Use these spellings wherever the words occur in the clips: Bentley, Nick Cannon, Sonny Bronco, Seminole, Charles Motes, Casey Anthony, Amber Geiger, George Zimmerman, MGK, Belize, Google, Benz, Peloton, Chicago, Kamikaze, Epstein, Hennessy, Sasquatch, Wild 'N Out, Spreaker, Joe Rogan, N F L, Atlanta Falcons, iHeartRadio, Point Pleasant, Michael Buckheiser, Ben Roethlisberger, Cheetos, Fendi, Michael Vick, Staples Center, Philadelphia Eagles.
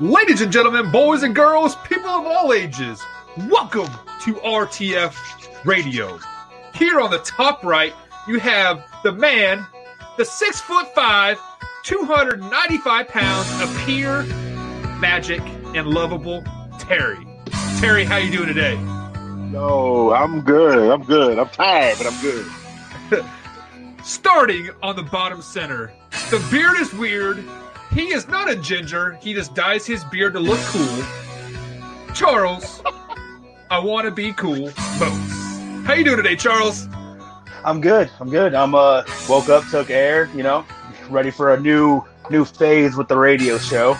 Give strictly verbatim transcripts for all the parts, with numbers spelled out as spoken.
Ladies and gentlemen, boys and girls, people of all ages, welcome to R T F Radio. Here on the top right, you have the man, the six foot five, two hundred ninety-five pounds of pure magic and lovable Terry. Terry, how you doing today? No, I'm good. I'm good. I'm tired, but I'm good. Starting on the bottom center, the beard is weird. He is not a ginger. He just dyes his beard to look cool. Charles, I want to be cool. Boats. How you doing today, Charles? I'm good. I'm good. I'm uh woke up, took air. You know, ready for a new new phase with the radio show,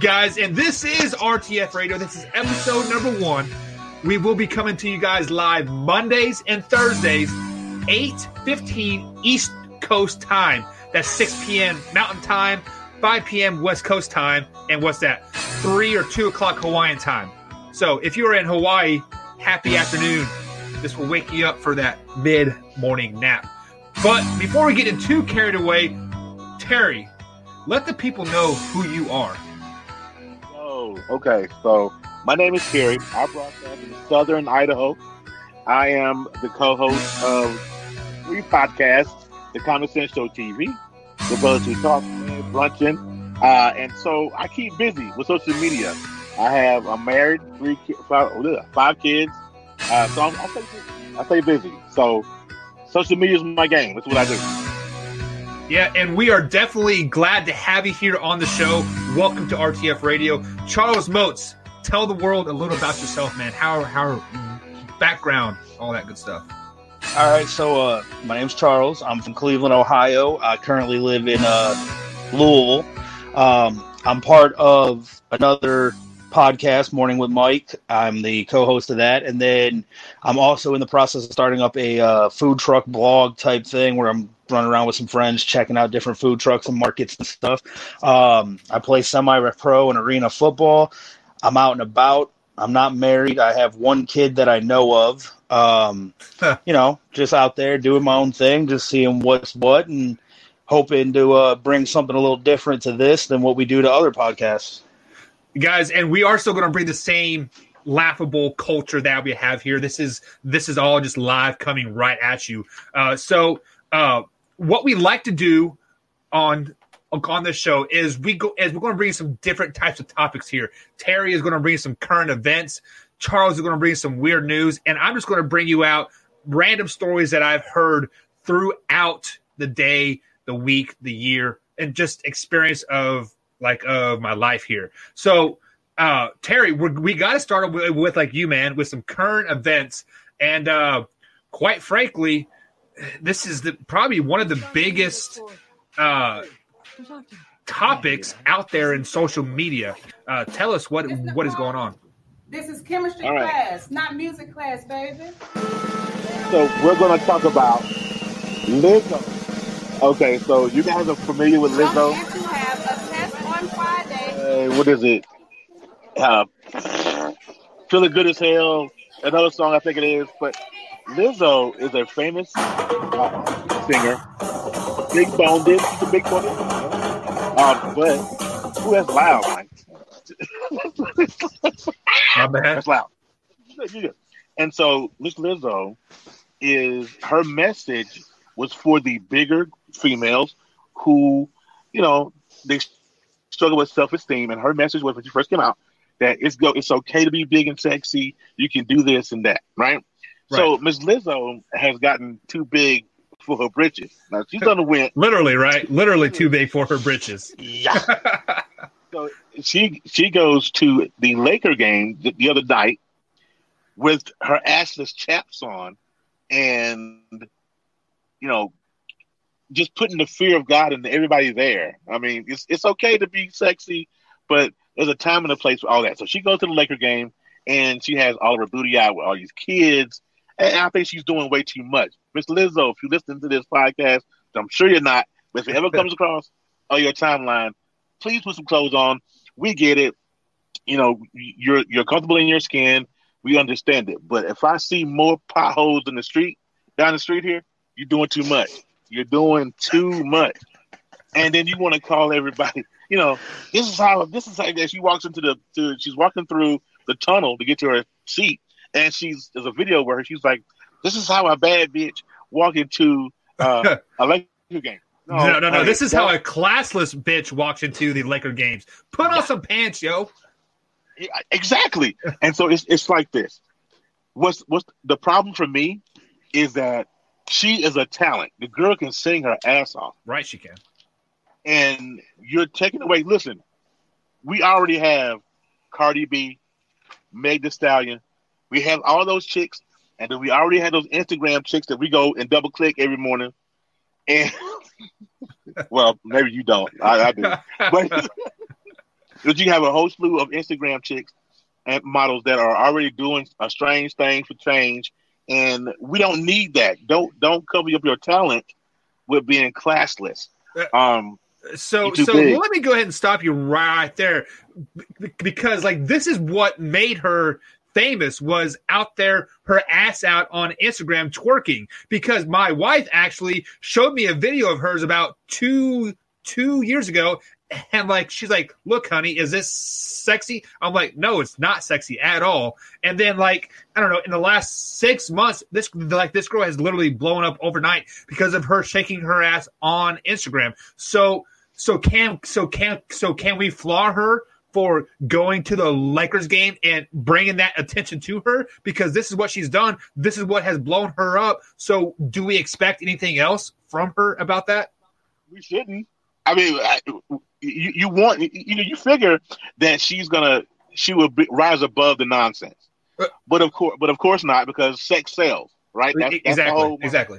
guys. And this is R T F Radio. This is episode number one. We will be coming to you guys live Mondays and Thursdays, eight fifteen East Coast time. That's six p.m. Mountain time, five p.m. West Coast time, and what's that? three or two o'clock Hawaiian time. So if you are in Hawaii, happy afternoon. This will wake you up for that mid-morning nap. But before we get in too carried away, Terry, let the people know who you are. Oh, okay. So my name is Terry. I broadcast in southern Idaho. I am the co-host of three podcasts. The Common Sense Show T V, the Buzz We Talk, Brunching, uh, and so I keep busy with social media. I have I'm married, three, five, five kids, uh, so I'm, I stay busy. I stay busy. So social media is my game. That's what I do. Yeah, and we are definitely glad to have you here on the show. Welcome to R T F Radio, Charles Motes. Tell the world a little about yourself, man. How how background, all that good stuff. All right, so uh, my name's Charles. I'm from Cleveland, Ohio. I currently live in uh, Louisville. Um, I'm part of another podcast, Morning with Mike. I'm the co-host of that. And then I'm also in the process of starting up a uh, food truck blog type thing where I'm running around with some friends, checking out different food trucks and markets and stuff. Um, I play semi-pro and arena football. I'm out and about. I'm not married. I have one kid that I know of. Um, huh. You know, just out there doing my own thing, just seeing what's what and hoping to uh, bring something a little different to this than what we do to other podcasts. Guys, and we are still going to bring the same laughable culture that we have here. This is this is all just live coming right at you. Uh, so uh, what we like to do on – on this show is we go as we're going to bring some different types of topics here. Terry is going to bring some current events. Charles is going to bring some weird news, and I'm just going to bring you out random stories that I've heard throughout the day, the week, the year, and just experience of like of my life here. So, uh, Terry, we're, we got to start with, with like you, man, with some current events, and uh, quite frankly, this is the, probably one of the biggest. Uh, topics out there in social media. Uh, tell us what what is going on. This is chemistry right. class, not music class, baby. So we're going to talk about Lizzo. Okay, so you guys are familiar with Lizzo? Yes, you have a test on Friday. Uh, what is it? Uh, Feeling Good as Hell. Another song I think it is. But Lizzo is a famous uh, singer. Big bone did. She's a big bone. Um, but ooh, that's loud, man. My bad. That's loud. And so Miss Lizzo is her message was for the bigger females who, you know, they struggle with self-esteem. And her message was when she first came out that it's go it's okay to be big and sexy. You can do this and that, right? right. So Miss Lizzo has gotten too big for her britches. Now she's gonna win. Literally, right? Literally too big for her britches. Yeah. So she she goes to the Laker game the, the other night with her assless chaps on, and you know, just putting the fear of God into everybody there. I mean, it's it's okay to be sexy, but there's a time and a place for all that. So she goes to the Laker game and she has all of her booty out with all these kids. And I think she's doing way too much. Miss Lizzo, if you listen to this podcast, I'm sure you're not, but if it ever comes across on your timeline, please put some clothes on. We get it. You know, you're you're comfortable in your skin. We understand it. But if I see more potholes in the street, down the street here, you're doing too much. You're doing too much. and then you want to call everybody. You know, this is how this is how she walks into the. To, she's walking through the tunnel to get to her seat, and she's there's a video where she's like, "This is how a bad bitch walked into uh, a Laker game." No, no, no. no. Like, this is that, how a classless bitch walks into the Laker games. Put on some pants, yo. Exactly, and so it's it's like this. What's what's the problem for me is that she is a talent. The girl can sing her ass off. Right, she can. And you're taking away. Listen, we already have Cardi B, Meg Thee Stallion. We have all those chicks, and then we already have those Instagram chicks that we go and double click every morning. And well, maybe you don't. I, I do, but, but you have a whole slew of Instagram chicks and models that are already doing a strange thing for change, and we don't need that. Don't don't cover up your talent with being classless. Um, so so big. Let me go ahead and stop you right there, because like this is what made her famous, was out there, her ass out on Instagram twerking, because my wife actually showed me a video of hers about two two years ago. And like, she's like, "Look, honey, is this sexy?" I'm like, "No, it's not sexy at all." And then like, I don't know, in the last six months, this like this girl has literally blown up overnight because of her shaking her ass on Instagram. So, so can so can so can we flaw her for going to the Lakers game and bringing that attention to her? Because this is what she's done. This is what has blown her up. So, do we expect anything else from her about that? We shouldn't. I mean, I, you, you want you know you figure that she's gonna she will be, rise above the nonsense, but of course, but of course not, because sex sells, right? That's, exactly, that's the whole exactly.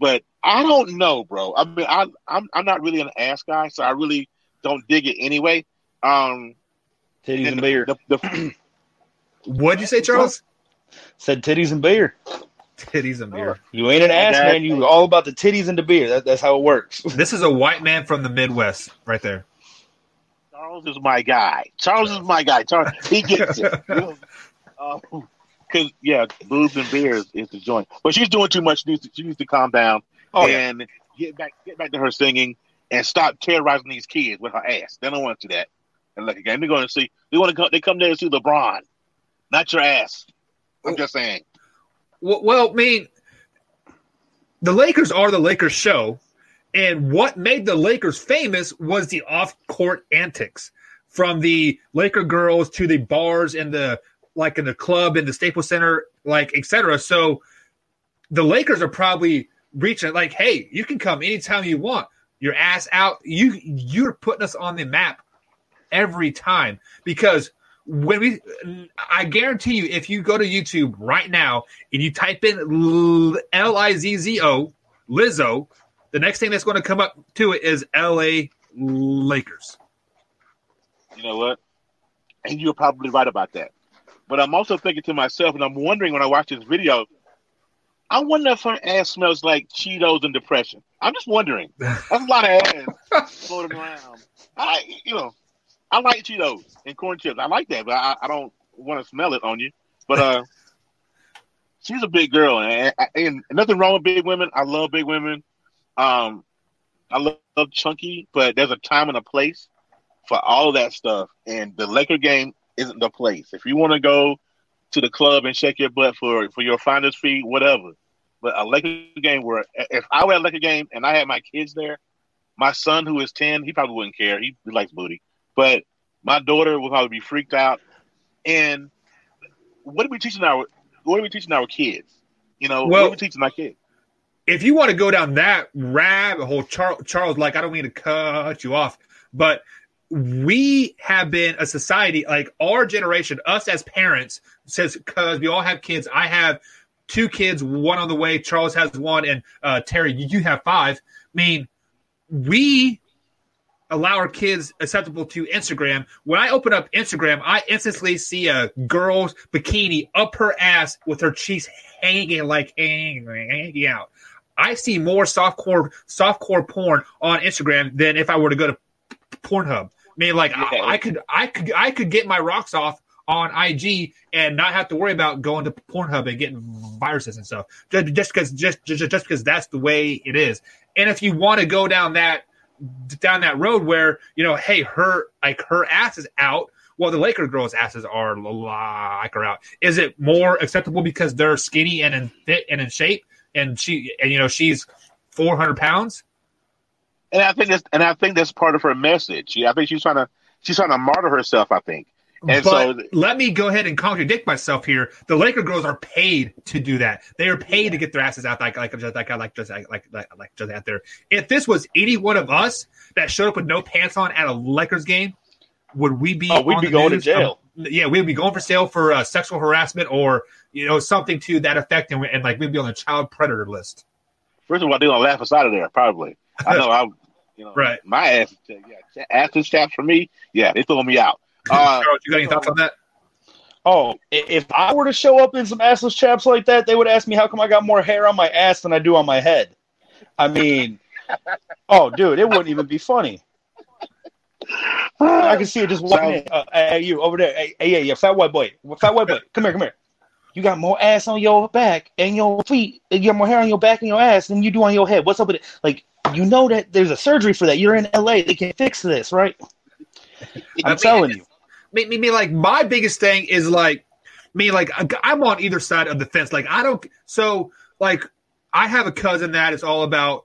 But I don't know, bro. I mean, I I'm I'm not really an ass guy, so I really don't dig it anyway. Um, titties and, and beer. The, the, the... What'd you say, Charles? Said titties and beer. Titties and beer. You ain't an ass that, man. You all about the titties and the beer. That, that's how it works. This is a white man from the Midwest, right there. Charles is my guy. Charles is my guy. Charles, he gets it. Because uh, yeah, boobs and beers is the joint. But she's doing too much. She needs to, she needs to calm down oh, and yeah. get back, get back to her singing, and stop terrorizing these kids with her ass. They don't want to do that. And look again, they're going to see. They want to. Come, they come there to see LeBron, not your ass. I'm oh. just saying. Well, I mean, the Lakers are the Lakers show, and what made the Lakers famous was the off-court antics, from the Laker girls to the bars and the like in the club and the Staples Center, like et cetera. So the Lakers are probably reaching like, "Hey, you can come anytime you want. Your ass out. You you're putting us on the map every time." Because when we, I guarantee you, if you go to YouTube right now and you type in L I Z Z O, Lizzo, the next thing that's going to come up to it is L A Lakers. You know what? And you're probably right about that. But I'm also thinking to myself, and I'm wondering when I watch this video, I wonder if her ass smells like Cheetos and depression. I'm just wondering. That's a lot of ass floating around. I, you know. I like Cheetos and corn chips. I like that, but I, I don't want to smell it on you. But uh, she's a big girl, and, and nothing wrong with big women. I love big women. Um, I love, love chunky, but there's a time and a place for all of that stuff, and the Laker game isn't the place. If you want to go to the club and shake your butt for, for your finder's fee, whatever. But a Laker game where – if I were at a Laker game and I had my kids there, my son who is ten, he probably wouldn't care. He, he likes booty. But my daughter will probably be freaked out. And what are we teaching our what are we teaching our kids? You know, well, what are we teaching our kids? If you want to go down that rabbit hole, Charles, Charles, like, I don't mean to cut you off, but we have been a society, like our generation, us as parents, says, because we all have kids. I have two kids, one on the way. Charles has one, and uh, Terry, you have five. I mean, we allow our kids acceptable to Instagram. When I open up Instagram, I instantly see a girl's bikini up her ass with her cheeks hanging like hanging out. I see more softcore softcore porn on Instagram than if I were to go to Pornhub. I mean, like yeah. I, I could I could I could get my rocks off on I G and not have to worry about going to Pornhub and getting viruses and stuff. Just just because just just, just because that's the way it is. And if you want to go down that down that road where, you know, hey, her like her ass is out. Well, the Laker girls' asses are like her out. Is it more acceptable because they're skinny and in fit and in shape, and she and you know she's four hundred pounds? And I think that's and I think that's part of her message. I think she's trying to she's trying to martyr herself. I think. And but so, let me go ahead and contradict myself here. The Laker girls are paid to do that. They are paid yeah. to get their asses out. Like like just like I like just like like like just out there. If this was any one of us that showed up with no pants on at a Lakers game, would we be? Oh, we'd be going news? to jail. Um, yeah, we'd be going for sale for uh, sexual harassment or you know something to that effect, and, we, and like we'd be on the child predator list. First of all, they're gonna laugh us out of there. Probably. I know. I you know right. My ass. Yeah, after chaps for me. Yeah, they throwing me out. Uh, Charles, you got any thoughts on that? Oh, if I were to show up in some assless chaps like that, they would ask me how come I got more hair on my ass than I do on my head. I mean, oh, dude, it wouldn't even be funny. I can see it just walking in. Uh, hey, you, over there. Hey, hey, yeah, fat white boy. Fat white boy, come here, come here. You got more ass on your back and your feet. You got more hair on your back and your ass than you do on your head. What's up with it? Like, you know that there's a surgery for that. You're in L A. They can fix this, right? I'm telling you. Me, me, me, like my biggest thing is like me, like I'm on either side of the fence. Like I don't, so like I have a cousin that is all about,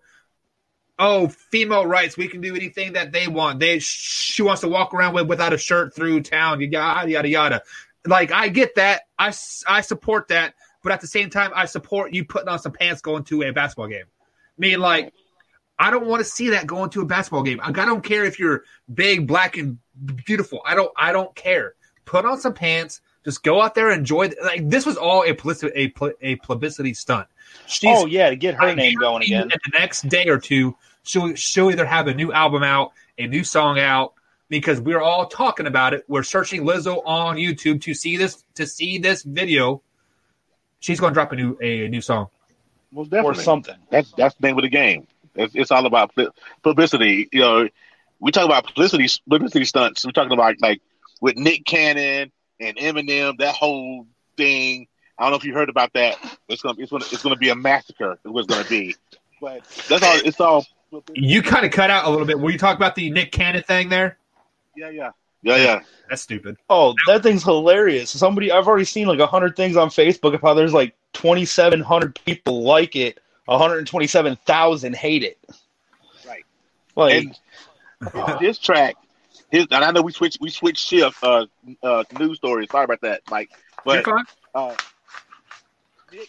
oh, female rights. We can do anything that they want. They, she wants to walk around with without a shirt through town. Yada yada yada. Like I get that. I, I support that. But at the same time, I support you putting on some pants going to a basketball game. Me, like I don't want to see that going to a basketball game. I don't care if you're big, black, and beautiful. I don't. I don't care. Put on some pants. Just go out there and enjoy. The, like this was all a publicity, a, pl- a publicity stunt. She's, oh yeah, to get her I name going again. And the next day or two, she'll she'll either have a new album out, a new song out, because we're all talking about it. We're searching Lizzo on YouTube to see this to see this video. She's going to drop a new a, a new song, well, or something. That's that's the name of the game. It's, it's all about publicity, you know. We talk about publicity, publicity stunts. We're talking about like with Nick Cannon and Eminem, that whole thing. I don't know if you heard about that. It's gonna, it's gonna, it's gonna be a massacre. Is what it's gonna be. But that's all. It's all. You kind of cut out a little bit. Were you talking about the Nick Cannon thing there? Yeah, yeah, yeah, yeah. That's stupid. Oh, that thing's hilarious. Somebody, I've already seen like a hundred things on Facebook of how there's like twenty-seven hundred people like it, one hundred twenty-seven thousand hate it. Right. Like. And, Uh, this track, his, and I know we switched we switched shift uh, uh, news stories. Sorry about that, Mike. But uh, this,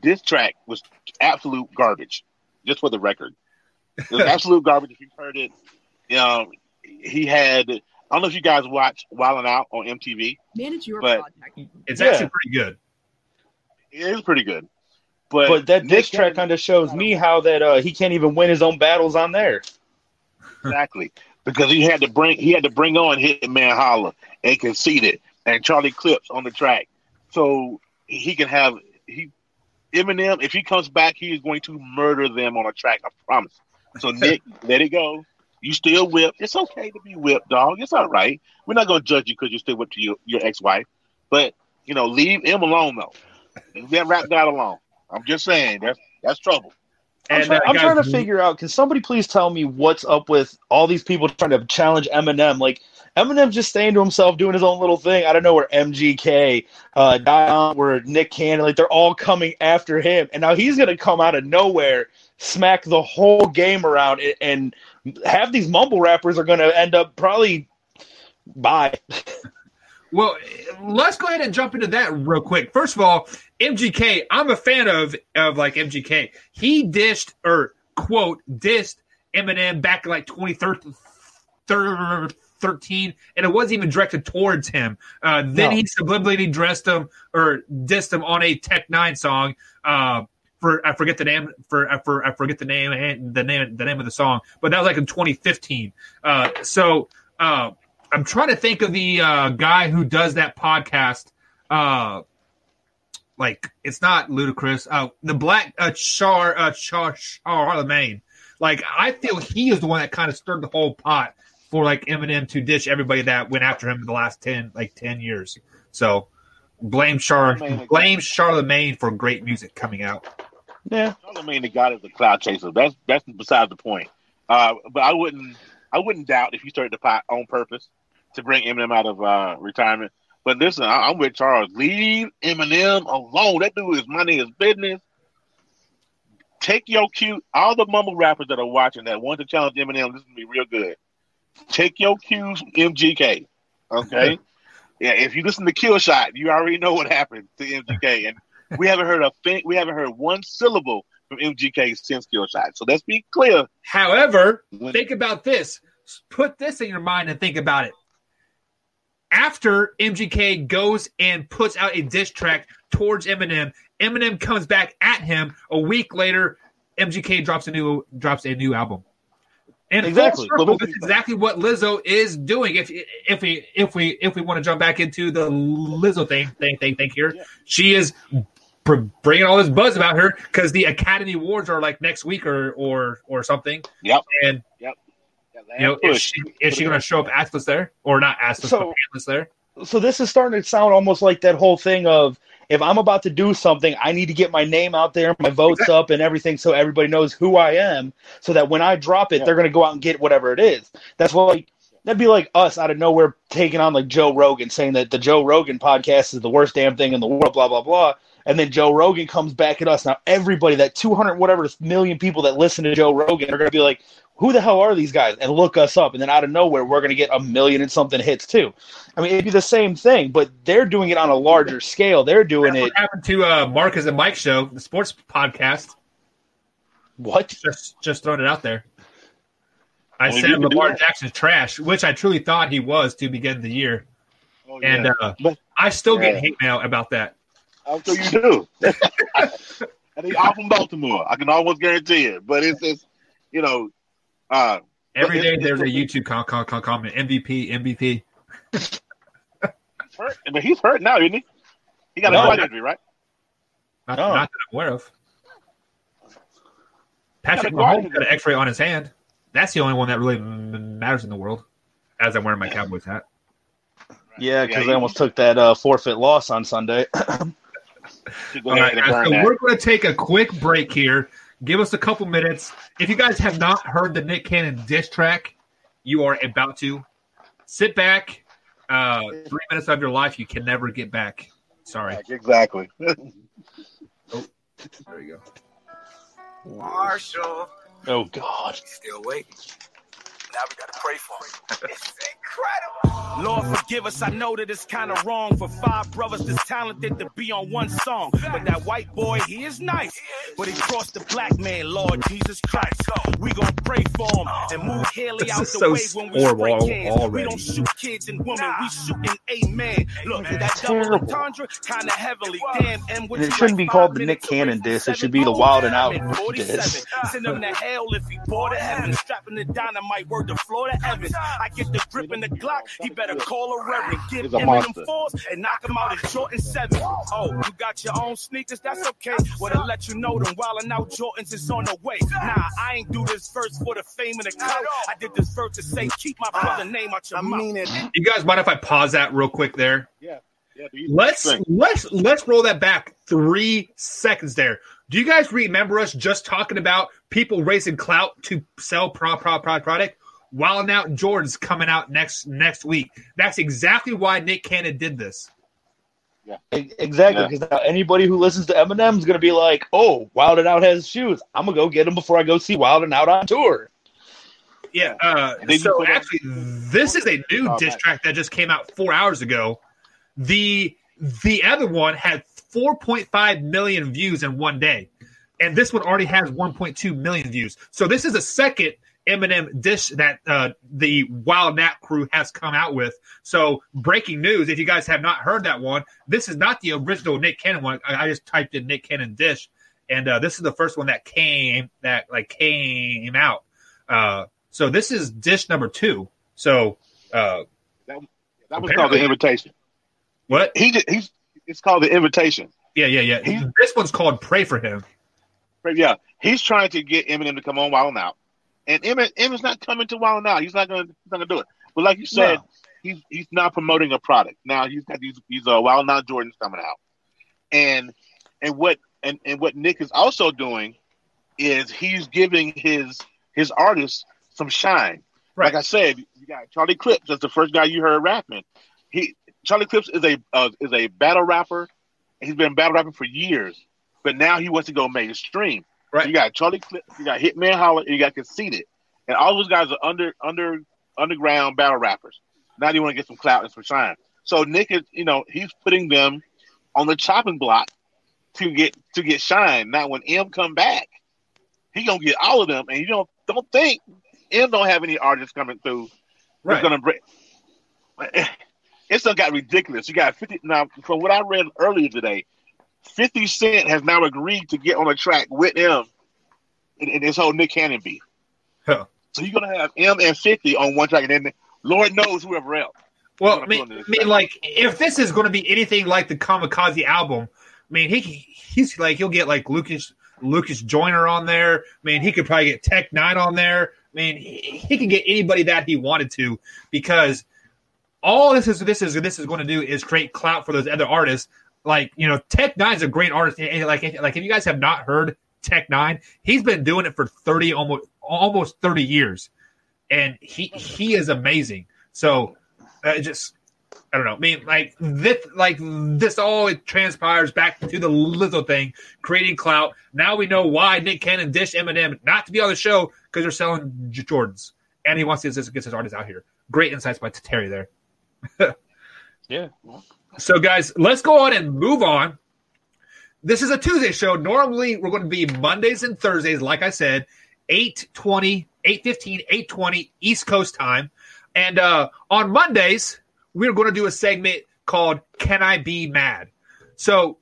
this track was absolute garbage. Just for the record, it was absolute garbage. If you've heard it, you know, he had. I don't know if you guys watch Wild 'N Out on M T V. Manage your but podcast. It's yeah. actually pretty good. It is pretty good, but, but that this track kind of shows me how that uh, he can't even win his own battles on there. Exactly, because he had to bring he had to bring on Hitman Holla and Conceited and Charlie Clips on the track, so he can have he Eminem. If he comes back, he is going to murder them on a track. I promise. So Nick, let it go. You still whipped. It's okay to be whipped, dog. It's all right. We're not going to judge you because you still whipped your your ex wife, but you know, leave him alone though. Leave that rap guy alone. I'm just saying that's that's trouble. I'm, try- I'm trying to figure out, can somebody please tell me what's up with all these people trying to challenge Eminem? Like, Eminem just staying to himself, doing his own little thing. I don't know where M G K, uh, Dion, where Nick Cannon, like, they're all coming after him. And now he's going to come out of nowhere, smack the whole game around, and, and half these mumble rappers are going to end up probably bye. Well, let's go ahead and jump into that real quick. First of all, M G K, I'm a fan of, of like M G K. He dished or, quote, dished Eminem back in like twenty thirteen, and it wasn't even directed towards him. Uh, then no. he subliminally dressed him or dissed him on a Tech Nine song. Uh, for I forget the name for I for I forget the name the name the name of the song, but that was like in twenty fifteen. Uh, so. Uh, I'm trying to think of the uh, guy who does that podcast. Uh, like it's not Ludacris. Uh, the black uh, Char uh, Char Charlamagne. Like I feel he is the one that kind of stirred the whole pot for like Eminem to dish everybody that went after him in the last ten like ten years. So blame Char blame Charlamagne for great music coming out. Yeah, Charlamagne the God is a cloud chaser. That's that's beside the point. Uh, but I wouldn't, I wouldn't doubt if you started the pot on purpose to bring Eminem out of uh, retirement. But listen, I, I'm with Charles. Leave Eminem alone. That dude is minding his business. Take your cue. All the mumble rappers that are watching that want to challenge Eminem, this is going to be real good. Take your cues from M G K. Okay? Yeah, if you listen to Kill Shot, you already know what happened to M G K. And we haven't heard a thing. We haven't heard one syllable from M G K since Kill Shot. So let's be clear. However, think about this. Put this in your mind and think about it. After M G K goes and puts out a diss track towards Eminem, Eminem comes back at him a week later. M G K drops a new drops a new album. And exactly, circle, that's exactly what Lizzo is doing. If if we if we if we want to jump back into the Lizzo thing thing thing thing here, yeah. She is bringing all this buzz about her because the Academy Awards are like next week or or or something. Yep. And yep. Yeah, you know, is she is she going to show up assless there or not assless so, but pantless there? So this is starting to sound almost like that whole thing of, if I'm about to do something, I need to get my name out there, my votes exactly. up and everything so everybody knows who I am so that when I drop it, yeah. they're going to go out and get whatever it is. That's what, like, that'd be like us out of nowhere taking on like Joe Rogan, saying that the Joe Rogan podcast is the worst damn thing in the world, blah, blah, blah. And then Joe Rogan comes back at us. Now everybody, that two hundred whatever million people that listen to Joe Rogan are going to be like, who the hell are these guys? And look us up. And then out of nowhere, we're going to get a million and something hits too. I mean, it'd be the same thing, but they're doing it on a larger scale. They're doing That's it. What happened to uh, Marcus and Mike's show, the sports podcast? What? Just, just throwing it out there. I well, said Lamar Jackson's trash, which I truly thought he was to begin the year. Oh, and yeah. uh, but, I still yeah. get hate mail about that. I'm sure you do. And he's off from Baltimore. I can almost guarantee it. But it's just, you know, Uh, every day there's a YouTube con- con- con- comment, M V P, M V P. He's hurt. But he's hurt now, isn't he? He got no, a foot injury, right? Not, no. not that I'm aware of. Patrick Mahomes got an x-ray on his hand. That's the only one that really matters in the world, as I'm wearing my Cowboys hat. Yeah, because yeah, I almost took that uh, forfeit loss on Sunday. All right, guys, so we're going to take a quick break here. Give us a couple minutes. If you guys have not heard the Nick Cannon diss track, you are about to. Sit back. Uh, three minutes of your life you can never get back. Sorry. Exactly. Oh, there you go. Marshall. Oh, God. He's still waiting. Now we gotta pray for it. It's incredible. Lord, forgive us. I know that it's kind of wrong for five brothers this talented to be on one song. But that white boy, he is nice. But he crossed the black man, Lord Jesus Christ. We gonna pray for him and move Haley out the so way when we spray cans. Already. We don't shoot kids and women. We shoot an amen. Look, man, that double entendre, kind of heavily. Damn, and it shouldn't like be called the Nick Cannon diss. It should be the Wild 'N Out diss. Send him to hell if he bore to heaven. Strapping the dynamite. The floor to Evans. I get the grip in the Glock. He better call a reverend. Give him them fours and knock him out at Jordan seven. Oh, you got your own sneakers? That's okay. Well, to let you know them while and out Jordans is on the way. Nah, I ain't do this verse for the fame and the clout. I did this verse to say keep my brother's name out your mouth. You guys mind if I pause that real quick there? Yeah. yeah let's let's let's roll that back three seconds there. Do you guys remember us just talking about people raising clout to sell pro pro pro product? Wild 'N Out Jordan's coming out next next week. That's exactly why Nick Cannon did this. Yeah, exactly. Because yeah. anybody who listens to Eminem is going to be like, "Oh, Wild 'N Out has shoes. I'm gonna go get them before I go see Wild 'N Out on tour." Yeah. Uh, so actually, this is a new diss track that just came out four hours ago. The the other one had four point five million views in one day, and this one already has one point two million views. So this is a second Eminem dish that uh, the Wild 'N Out crew has come out with. So breaking news, if you guys have not heard that one, this is not the original Nick Cannon one. I, I just typed in Nick Cannon dish, and uh, this is the first one that came that like came out. Uh, so this is dish number two. So uh, that, that was called the invitation. What he did, he's it's called the invitation. Yeah, yeah, yeah. He, this one's called Pray for Him. Yeah, he's trying to get Eminem to come on Wild 'N Out. And Eminem, Eminem's not coming to Wild 'N Out. He's not going to do it. But like you said, no. he's he's not promoting a product. Now he's got these these uh, Wild 'N Out Jordans coming out, and and what and, and what Nick is also doing is he's giving his his artists some shine. Right. Like I said, you got Charlie Clips. That's the first guy you heard rapping. He Charlie Clips is a uh, is a battle rapper. He's been battle rapping for years, but now he wants to go mainstream. Right. You got Charlie Clips. You got Hitman Holla. You got Conceited, and all those guys are under under underground battle rappers. Now you want to get some clout and some shine. So Nick is, you know, he's putting them on the chopping block to get to get shine. Now when M come back, he gonna get all of them, and you don't don't think M don't have any artists coming through. Right. It's gonna break. It's done got ridiculous. You got fifty now. From what I read earlier today, Fifty Cent has now agreed to get on a track with M in, in this whole Nick Cannon beef. Huh. So you're gonna have M and Fifty on one track, and then Lord knows whoever else. Well, I mean, I mean like, if this is going to be anything like the Kamikaze album, I mean, he he's like, he'll get like Lucas Lucas Joyner on there. I mean, he could probably get Tech Nine on there. I mean, he, he could get anybody that he wanted to, because all this is this is this is going to do is create clout for those other artists. Like, you know, Tech Nine's a great artist. And like, like if you guys have not heard Tech Nine, he's been doing it for thirty almost almost thirty years, and he he is amazing. So. Uh, just, I don't know. I mean, like this, like this all it transpires back to the Lizzo thing, creating clout. Now we know why Nick Cannon dished Eminem not to be on the show, because they're selling Jordans, and he wants to get his artists out here. Great insights by Terry there. Yeah. So, guys, let's go on and move on. This is a Tuesday show. Normally, we're going to be Mondays and Thursdays, like I said, eight twenty, eight fifteen, eight twenty East Coast time. And uh, on Mondays, we're going to do a segment called Can I Be Mad? So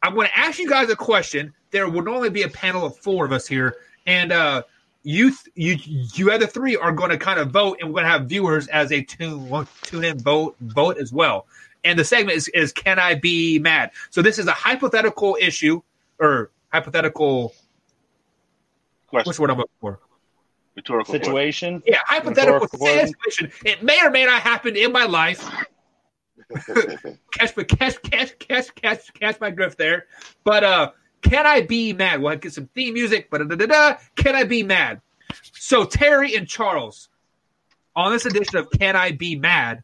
I'm going to ask you guys a question. There will normally be a panel of four of us here. And uh, you th- you, you other three are going to kind of vote, and we're going to have viewers as a tune, tune in vote, vote as well. And the segment is, is Can I Be Mad? So this is a hypothetical issue or hypothetical question. What's the word I'm looking for? Rhetorical situation, word. Yeah, hypothetical situation. Word. It may or may not happen in my life. catch, catch, catch, catch, catch, catch my drift there. But uh, can I be mad? We'll get some theme music. But can I be mad? So Terry and Charles, on this edition of Can I Be Mad?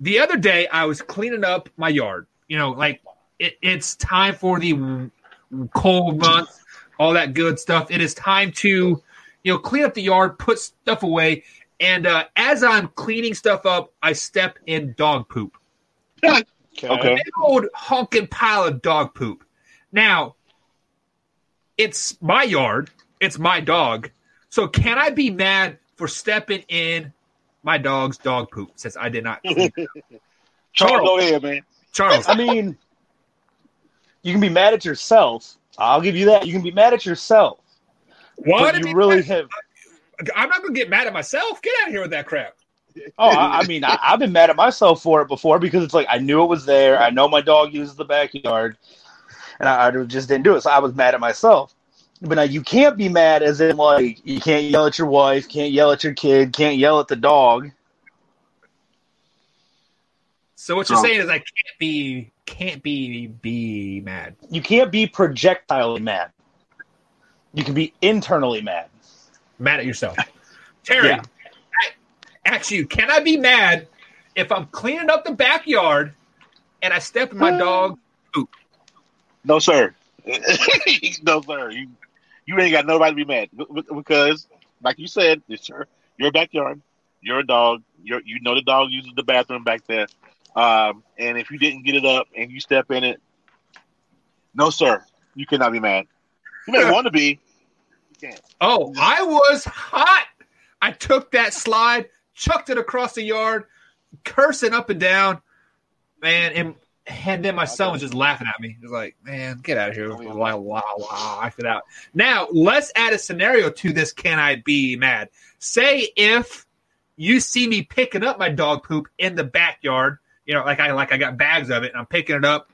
The other day, I was cleaning up my yard. You know, like it, it's time for the cold month, all that good stuff. It is time to, you know, clean up the yard, put stuff away, and uh, as I'm cleaning stuff up, I step in dog poop. Okay. Okay. A big old honking pile of dog poop. Now, it's my yard. It's my dog. So can I be mad for stepping in my dog's dog poop since I did not clean it up? Charles, go ahead, man. Charles. I mean, you can be mad at yourself. I'll give you that. You can be mad at yourself. Why did you really have? I'm not gonna get mad at myself. Get out of here with that crap. Oh, I, I mean, I, I've been mad at myself for it before, because it's like I knew it was there. I know my dog uses the backyard, and I, I just didn't do it. So I was mad at myself. But now you can't be mad, as in like you can't yell at your wife, can't yell at your kid, can't yell at the dog. So what you're oh. saying is I can't be can't be be mad. You can't be projectile mad. You can be internally mad. Mad at yourself. Terry, yeah. I ask you, can I be mad if I'm cleaning up the backyard and I step in my uh, dog poop? No, sir. No, sir. You you ain't got nobody to be mad. Because, like you said, it's your, your backyard, your dog. Your, you know the dog uses the bathroom back there. Um, and if you didn't get it up and you step in it, no, sir. You cannot be mad. You may want to be. Yeah. Oh, I was hot. I took that slide, chucked it across the yard, cursing up and down, man. And, and then my son was just laughing at me. He was like, man, get out of here. Wow, wow, wow. I get out. Now, let's add a scenario to this. Can I be mad? Say if you see me picking up my dog poop in the backyard, you know, like I like I got bags of it, and I'm picking it up,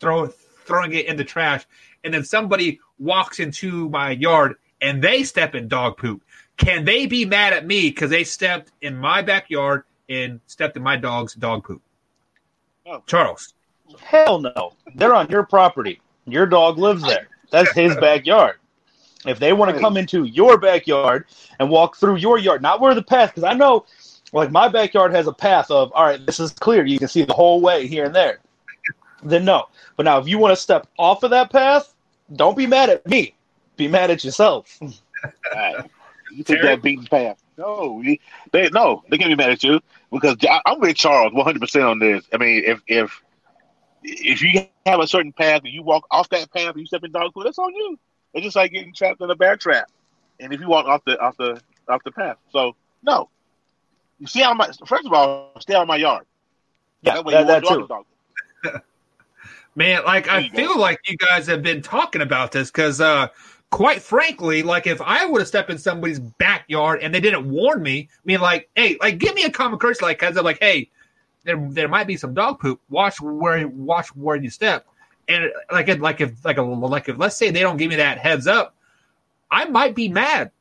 throwing throwing it in the trash, and then somebody walks into my yard and they step in dog poop. Can they be mad at me because they stepped in my backyard and stepped in my dog's dog poop? Oh. Charles. Hell no. They're on your property. Your dog lives there. That's his backyard. If they want to come into your backyard and walk through your yard, not where the path, because I know, like, my backyard has a path of, all right, this is clear. You can see the whole way here and there. Then no. But now if you want to step off of that path, don't be mad at me. Be mad at yourself. Right. You take that beaten path. No, they no, they can't be mad at you because I, I'm with Charles one hundred percent on this. I mean, if if if you have a certain path and you walk off that path and you step in dog food, that's on you. It's just like getting trapped in a bear trap, and if you walk off the off the off the path, so no. You see how my first of all, stay out of my yard. Yeah, that way that, you won't dog food. Man, like I feel like you guys have been talking about this because, uh, quite frankly, like if I would have stepped in somebody's backyard and they didn't warn me, I mean, like, hey, like give me a common courtesy, like, because I'm like, hey, there there might be some dog poop. Watch where watch where you step. And like, like if like a like if let's say they don't give me that heads up, I might be mad.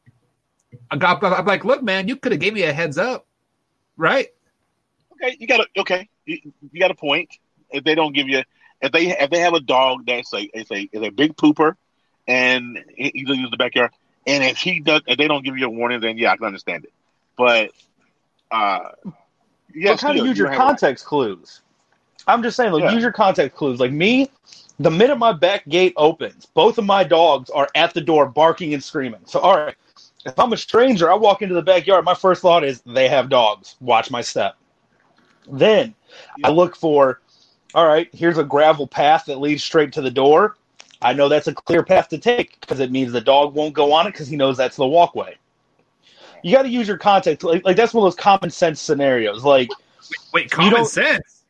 I got, I'm like, look, man, you could have gave me a heads up, right? Okay, you got a, okay, you, you got a point. If they don't give you. If they if they have a dog that's a is a is a big pooper, and he's gonna use the backyard, and if he does, if they don't give you a warning, then yeah, I can understand it. But uh, yeah, kind of use your context clues. I'm just saying, like, yeah. use your context clues. Like me, the minute my back gate opens, both of my dogs are at the door barking and screaming. So all right, if I'm a stranger, I walk into the backyard. My first thought is they have dogs. Watch my step. Then yeah. I look for. All right, here's a gravel path that leads straight to the door. I know that's a clear path to take because it means the dog won't go on it because he knows that's the walkway. You got to use your context. Like, like that's one of those common sense scenarios. Like, wait, wait common sense?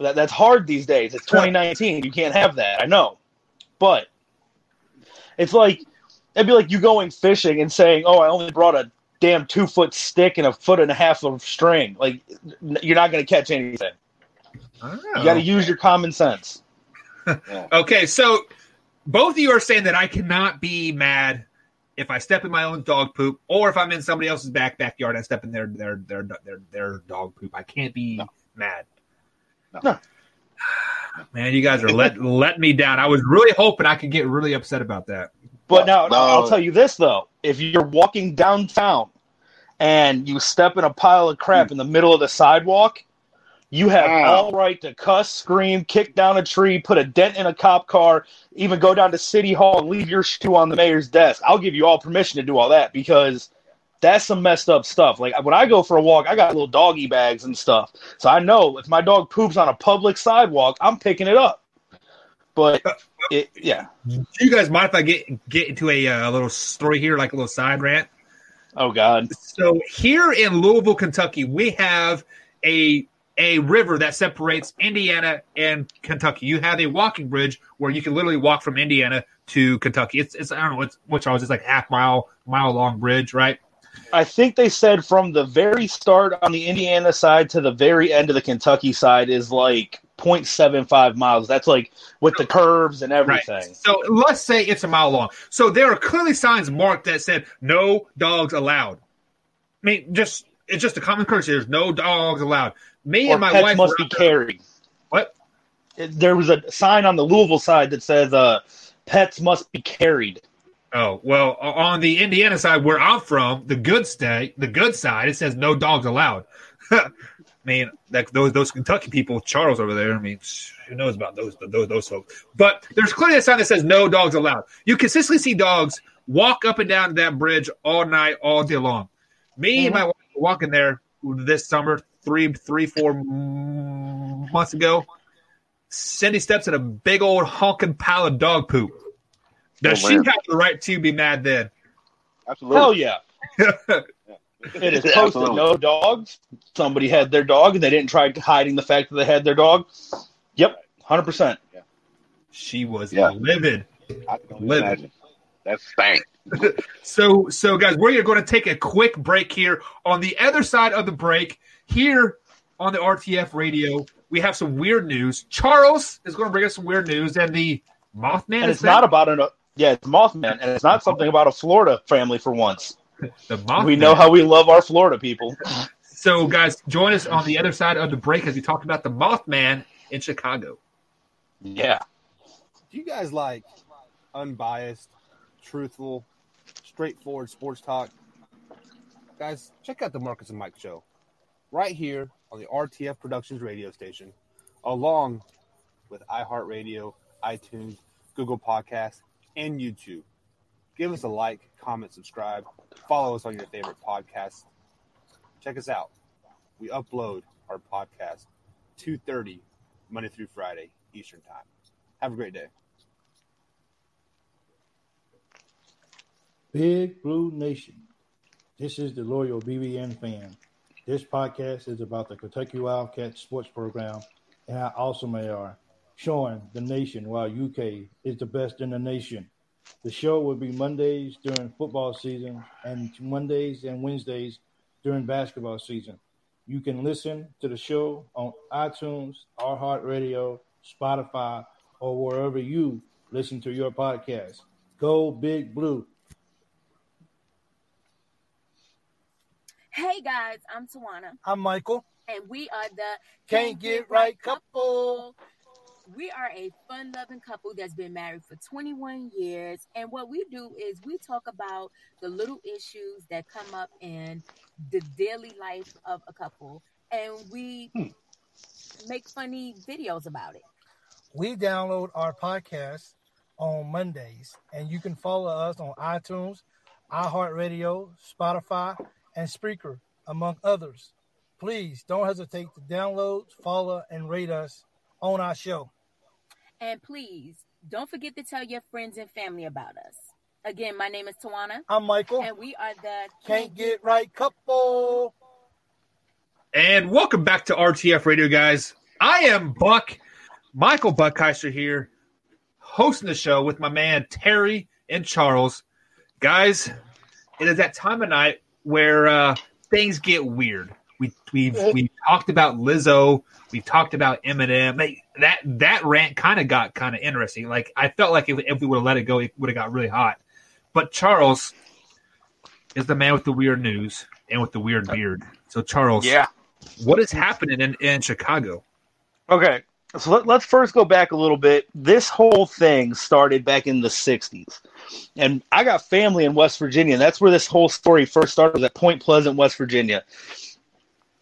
That, that's hard these days. It's twenty nineteen. You can't have that. I know. But it's like, it'd be like you going fishing and saying, oh, I only brought a damn two-foot stick and a foot and a half of string. Like, you're not going to catch anything. Oh. You got to use your common sense. Yeah. Okay, so both of you are saying that I cannot be mad if I step in my own dog poop, or if I'm in somebody else's back backyard and I step in their their their their, their dog poop. I can't be no. mad. No. no, man, you guys are let let me down. I was really hoping I could get really upset about that. But now, no. I'll tell you this though: if you're walking downtown and you step in a pile of crap mm. in the middle of the sidewalk. You have wow. all right to cuss, scream, kick down a tree, put a dent in a cop car, even go down to City Hall and leave your shoe on the mayor's desk. I'll give you all permission to do all that because that's some messed up stuff. Like, when I go for a walk, I got little doggy bags and stuff. So I know if my dog poops on a public sidewalk, I'm picking it up. But, it, yeah. Do you guys mind if I get, get into a uh, little story here, like a little side rant? Oh, God. So here in Louisville, Kentucky, we have a... a river that separates Indiana and Kentucky. You have a walking bridge where you can literally walk from Indiana to Kentucky. It's, it's I don't know what's, what Charles, it's like half mile, mile long bridge, right? I think they said from the very start on the Indiana side to the very end of the Kentucky side is like zero point seven five miles. That's like with the curves and everything. Right. So let's say it's a mile long. So there are clearly signs marked that said no dogs allowed. I mean, just it's just a common courtesy. There's no dogs allowed. Me or and my pets wife must be carried. What? There was a sign on the Louisville side that says uh, pets must be carried. Oh, well, on the Indiana side where I'm from, the good state, the good side, it says no dogs allowed. I mean, that, those those Kentucky people, Charles over there, I mean, who knows about those those those folks. But there's clearly a sign that says no dogs allowed. You consistently see dogs walk up and down that bridge all night, all day long. Me mm-hmm. and my wife were walking there this summer, Three, three, four months ago, Cindy steps in a big old honking pile of dog poop. Does oh, she have the right to be mad then? Absolutely. Hell yeah. yeah. It is posted no dogs. Somebody had their dog and they didn't try hiding the fact that they had their dog. Yep, one hundred percent. Yeah. She was yeah. livid. I can livid. Imagine. That's stank. so, so guys, we're going to take a quick break here. On the other side of the break, here on the R T F radio, we have some weird news. Charles is going to bring us some weird news, and the Mothman. And it's not about an yeah, it's Mothman, and it's not something about a Florida family for once. The Mothman. We know how we love our Florida people. So, guys, join us on the other side of the break as we talk about the Mothman in Chicago. Yeah. Do you guys like unbiased, truthful straightforward sports talk. Guys, check out the Marcus and Mike show right here on the R T F Productions radio station, along with iHeartRadio, iTunes, Google Podcasts, and YouTube. Give us a like, comment, subscribe, follow us on your favorite podcast. Check us out. We upload our podcast two thirty Monday through Friday Eastern Time. Have a great day. Big Blue Nation, this is the loyal B B N fan. This podcast is about the Kentucky Wildcats sports program and how awesome they are, showing the nation why U K is the best in the nation. The show will be Mondays during football season and Mondays and Wednesdays during basketball season. You can listen to the show on iTunes, iHeartRadio, Spotify, or wherever you listen to your podcast. Go Big Blue. Hey guys, I'm Tawana. I'm Michael. And we are the Can't Get Right Couple. We are a fun-loving couple that's been married for twenty-one years. And what we do is we talk about the little issues that come up in the daily life of a couple. And we hmm. make funny videos about it. We download our podcast on Mondays. And you can follow us on iTunes, iHeartRadio, Spotify, and Spreaker, among others. Please don't hesitate to download, follow, and rate us on our show. And please don't forget to tell your friends and family about us. Again, my name is Tawana. I'm Michael. And we are the Can't Get Right Couple. And welcome back to R T F Radio, guys. I am Buck, Michael Buckheiser here, hosting the show with my man Terry and Charles. Guys, it is that time of night where uh, things get weird. We we've we talked about Lizzo. We've talked about Eminem. Like, that that rant kind of got kind of interesting. Like I felt like if, if we would have let it go, it would have got really hot. But Charles is the man with the weird news and with the weird beard. So Charles, yeah, what is happening in, in Chicago? Okay, so let, let's first go back a little bit. This whole thing started back in the sixties. And I got family in West Virginia, and that's where this whole story first started, was at Point Pleasant, West Virginia.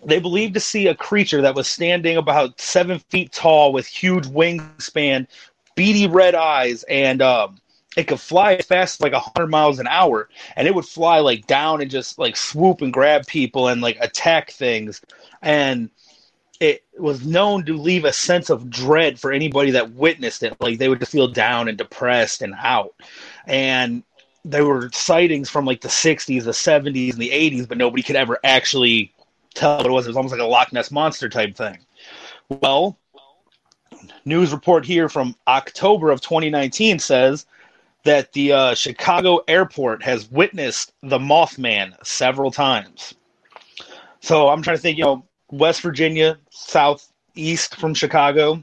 They believed to see a creature that was standing about seven feet tall with huge wingspan, beady red eyes, and um, it could fly as fast as like one hundred miles an hour. And it would fly like down and just like swoop and grab people and like attack things. And it was known to leave a sense of dread for anybody that witnessed it. Like they would just feel down and depressed and out. And there were sightings from like the sixties, the seventies, and the eighties, but nobody could ever actually tell what it was. It was almost like a Loch Ness Monster type thing. Well, news report here from October of twenty nineteen says that the uh, Chicago airport has witnessed the Mothman several times. So I'm trying to think, you know, West Virginia, southeast from Chicago,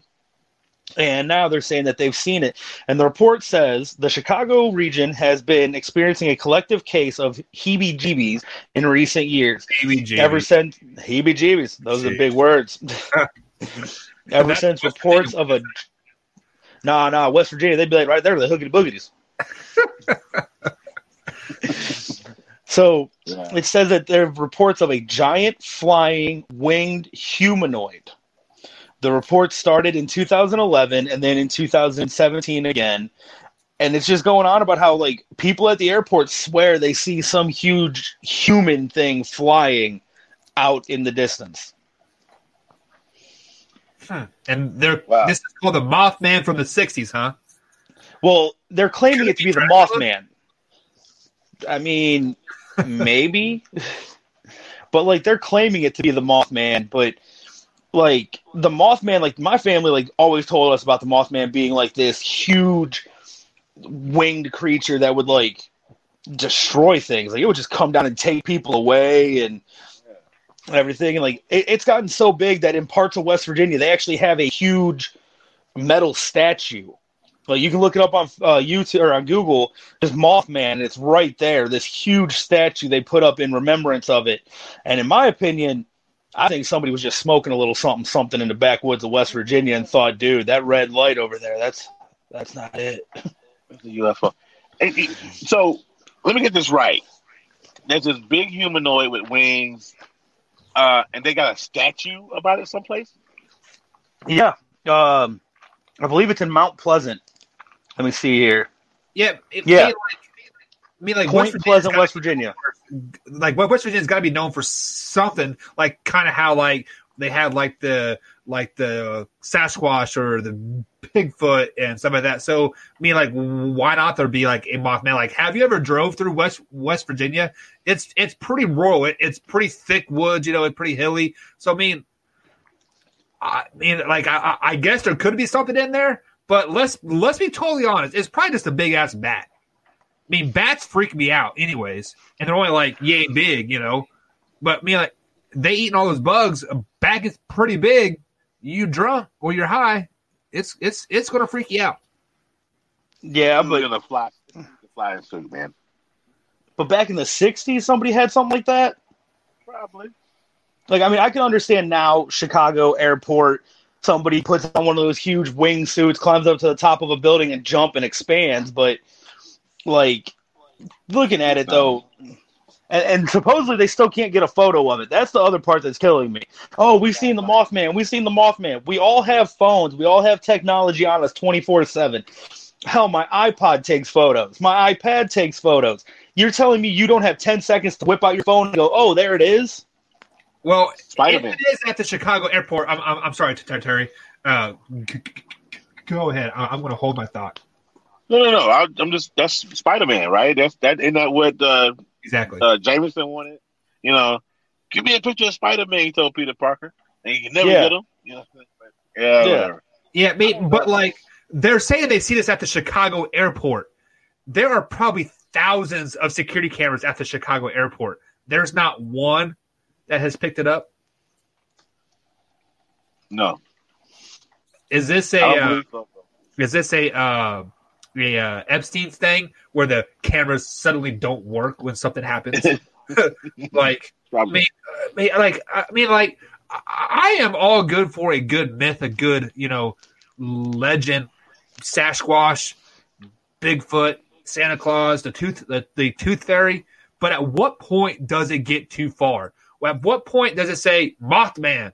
and now they're saying that they've seen it. And the report says the Chicago region has been experiencing a collective case of heebie-jeebies in recent years. Heebie-jeebies. Ever since heebie-jeebies. Those Jeez. are big words. Ever since reports of a nah, nah, West Virginia, they'd be like right there, the hookity boogities. So yeah. It says that there are reports of a giant flying winged humanoid. The report started in two thousand eleven and then in two thousand seventeen again. And it's just going on about how, like, people at the airport swear they see some huge human thing flying out in the distance. Hmm. And they're wow. this is called the Mothman from the sixties, huh? Well, they're claiming it to be the Mothman. I mean, maybe. But, like, they're claiming it to be the Mothman, but... Like, the Mothman, like, my family, like, always told us about the Mothman being, like, this huge winged creature that would, like, destroy things. Like, it would just come down and take people away and everything. And, like, it, it's gotten so big that in parts of West Virginia, they actually have a huge metal statue. Like, you can look it up on uh, YouTube or on Google, just Mothman, and it's right there. This huge statue they put up in remembrance of it. And in my opinion... I think somebody was just smoking a little something, something in the backwoods of West Virginia and thought, dude, that red light over there, that's that's not it. It's a U F O. And, so let me get this right. There's this big humanoid with wings, uh, and they got a statue about it someplace? Yeah. Um, I believe it's in Mount Pleasant. Let me see here. Yeah. It, yeah. Like, I mean, like Point Pleasant, West Virginia. Like, West Virginia's got to be known for something, like kind of how like they have like the like the Sasquatch or the Bigfoot and stuff like that. So, I mean, like, why not there be like a Mothman? Like, have you ever drove through West West Virginia? It's it's pretty rural. It, it's pretty thick woods, you know, it's pretty hilly. So, I mean, I mean, like, I, I guess there could be something in there, but let's let's be totally honest. It's probably just a big ass bat. I mean, bats freak me out, anyways, and they're only like yay big, you know. But I mean, like, they eating all those bugs. A bat is pretty big. You drunk or you're high, it's it's it's gonna freak you out. Yeah, I'm gonna fly, fly suit, man. But back in the sixties, somebody had something like that. Probably. Like, I mean, I can understand now. Chicago airport, somebody puts on one of those huge wingsuits, climbs up to the top of a building, and jump and expands, but. Like, looking at it, though, and, and supposedly they still can't get a photo of it. That's the other part that's killing me. Oh, we've seen the Mothman. We've seen the Mothman. We all have phones. We all have technology on us twenty-four seven. Hell, my iPod takes photos. My iPad takes photos. You're telling me you don't have ten seconds to whip out your phone and go, oh, there it is? Well, it, it is at the Chicago airport. I'm, I'm, I'm sorry, Terry. Uh, g- g- go ahead. I- I'm going to hold my thought. No, no, no. I, I'm just that's Spider-Man, right? That's that. Isn't that what uh, exactly uh, Jameson wanted? You know, give me a picture of Spider-Man. He told Peter Parker, and you can never yeah. get him. You know, yeah, yeah, whatever. Yeah. I mean, but like they're saying, they see this at the Chicago airport. There are probably thousands of security cameras at the Chicago airport. There's not one that has picked it up. No. Is this a? Uh, so. Is this a? Uh, The uh, Epstein thing where the cameras suddenly don't work when something happens. like, I mean, I mean, like, I mean, like, I am all good for a good myth, a good, you know, legend, Sasquatch, Bigfoot, Santa Claus, the tooth, the, the tooth fairy. But at what point does it get too far? Well, at what point does it say Mothman?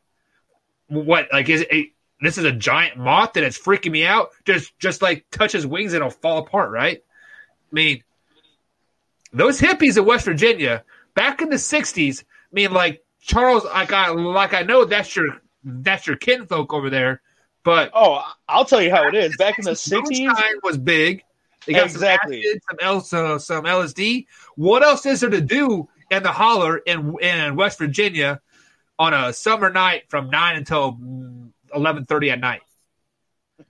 What, like, is it? A, This is a giant moth and it's freaking me out. Just just like touch his wings and it'll fall apart, right? I mean, those hippies in West Virginia back in the sixties, I mean, like Charles, like I like I know that's your that's your kinfolk over there, but oh, I'll tell you how it is. Back in the sixties, moonshine was big. They got exactly some acid, some, L- some L S D. What else is there to do in the holler in in West Virginia on a summer night from nine until eleven thirty at night?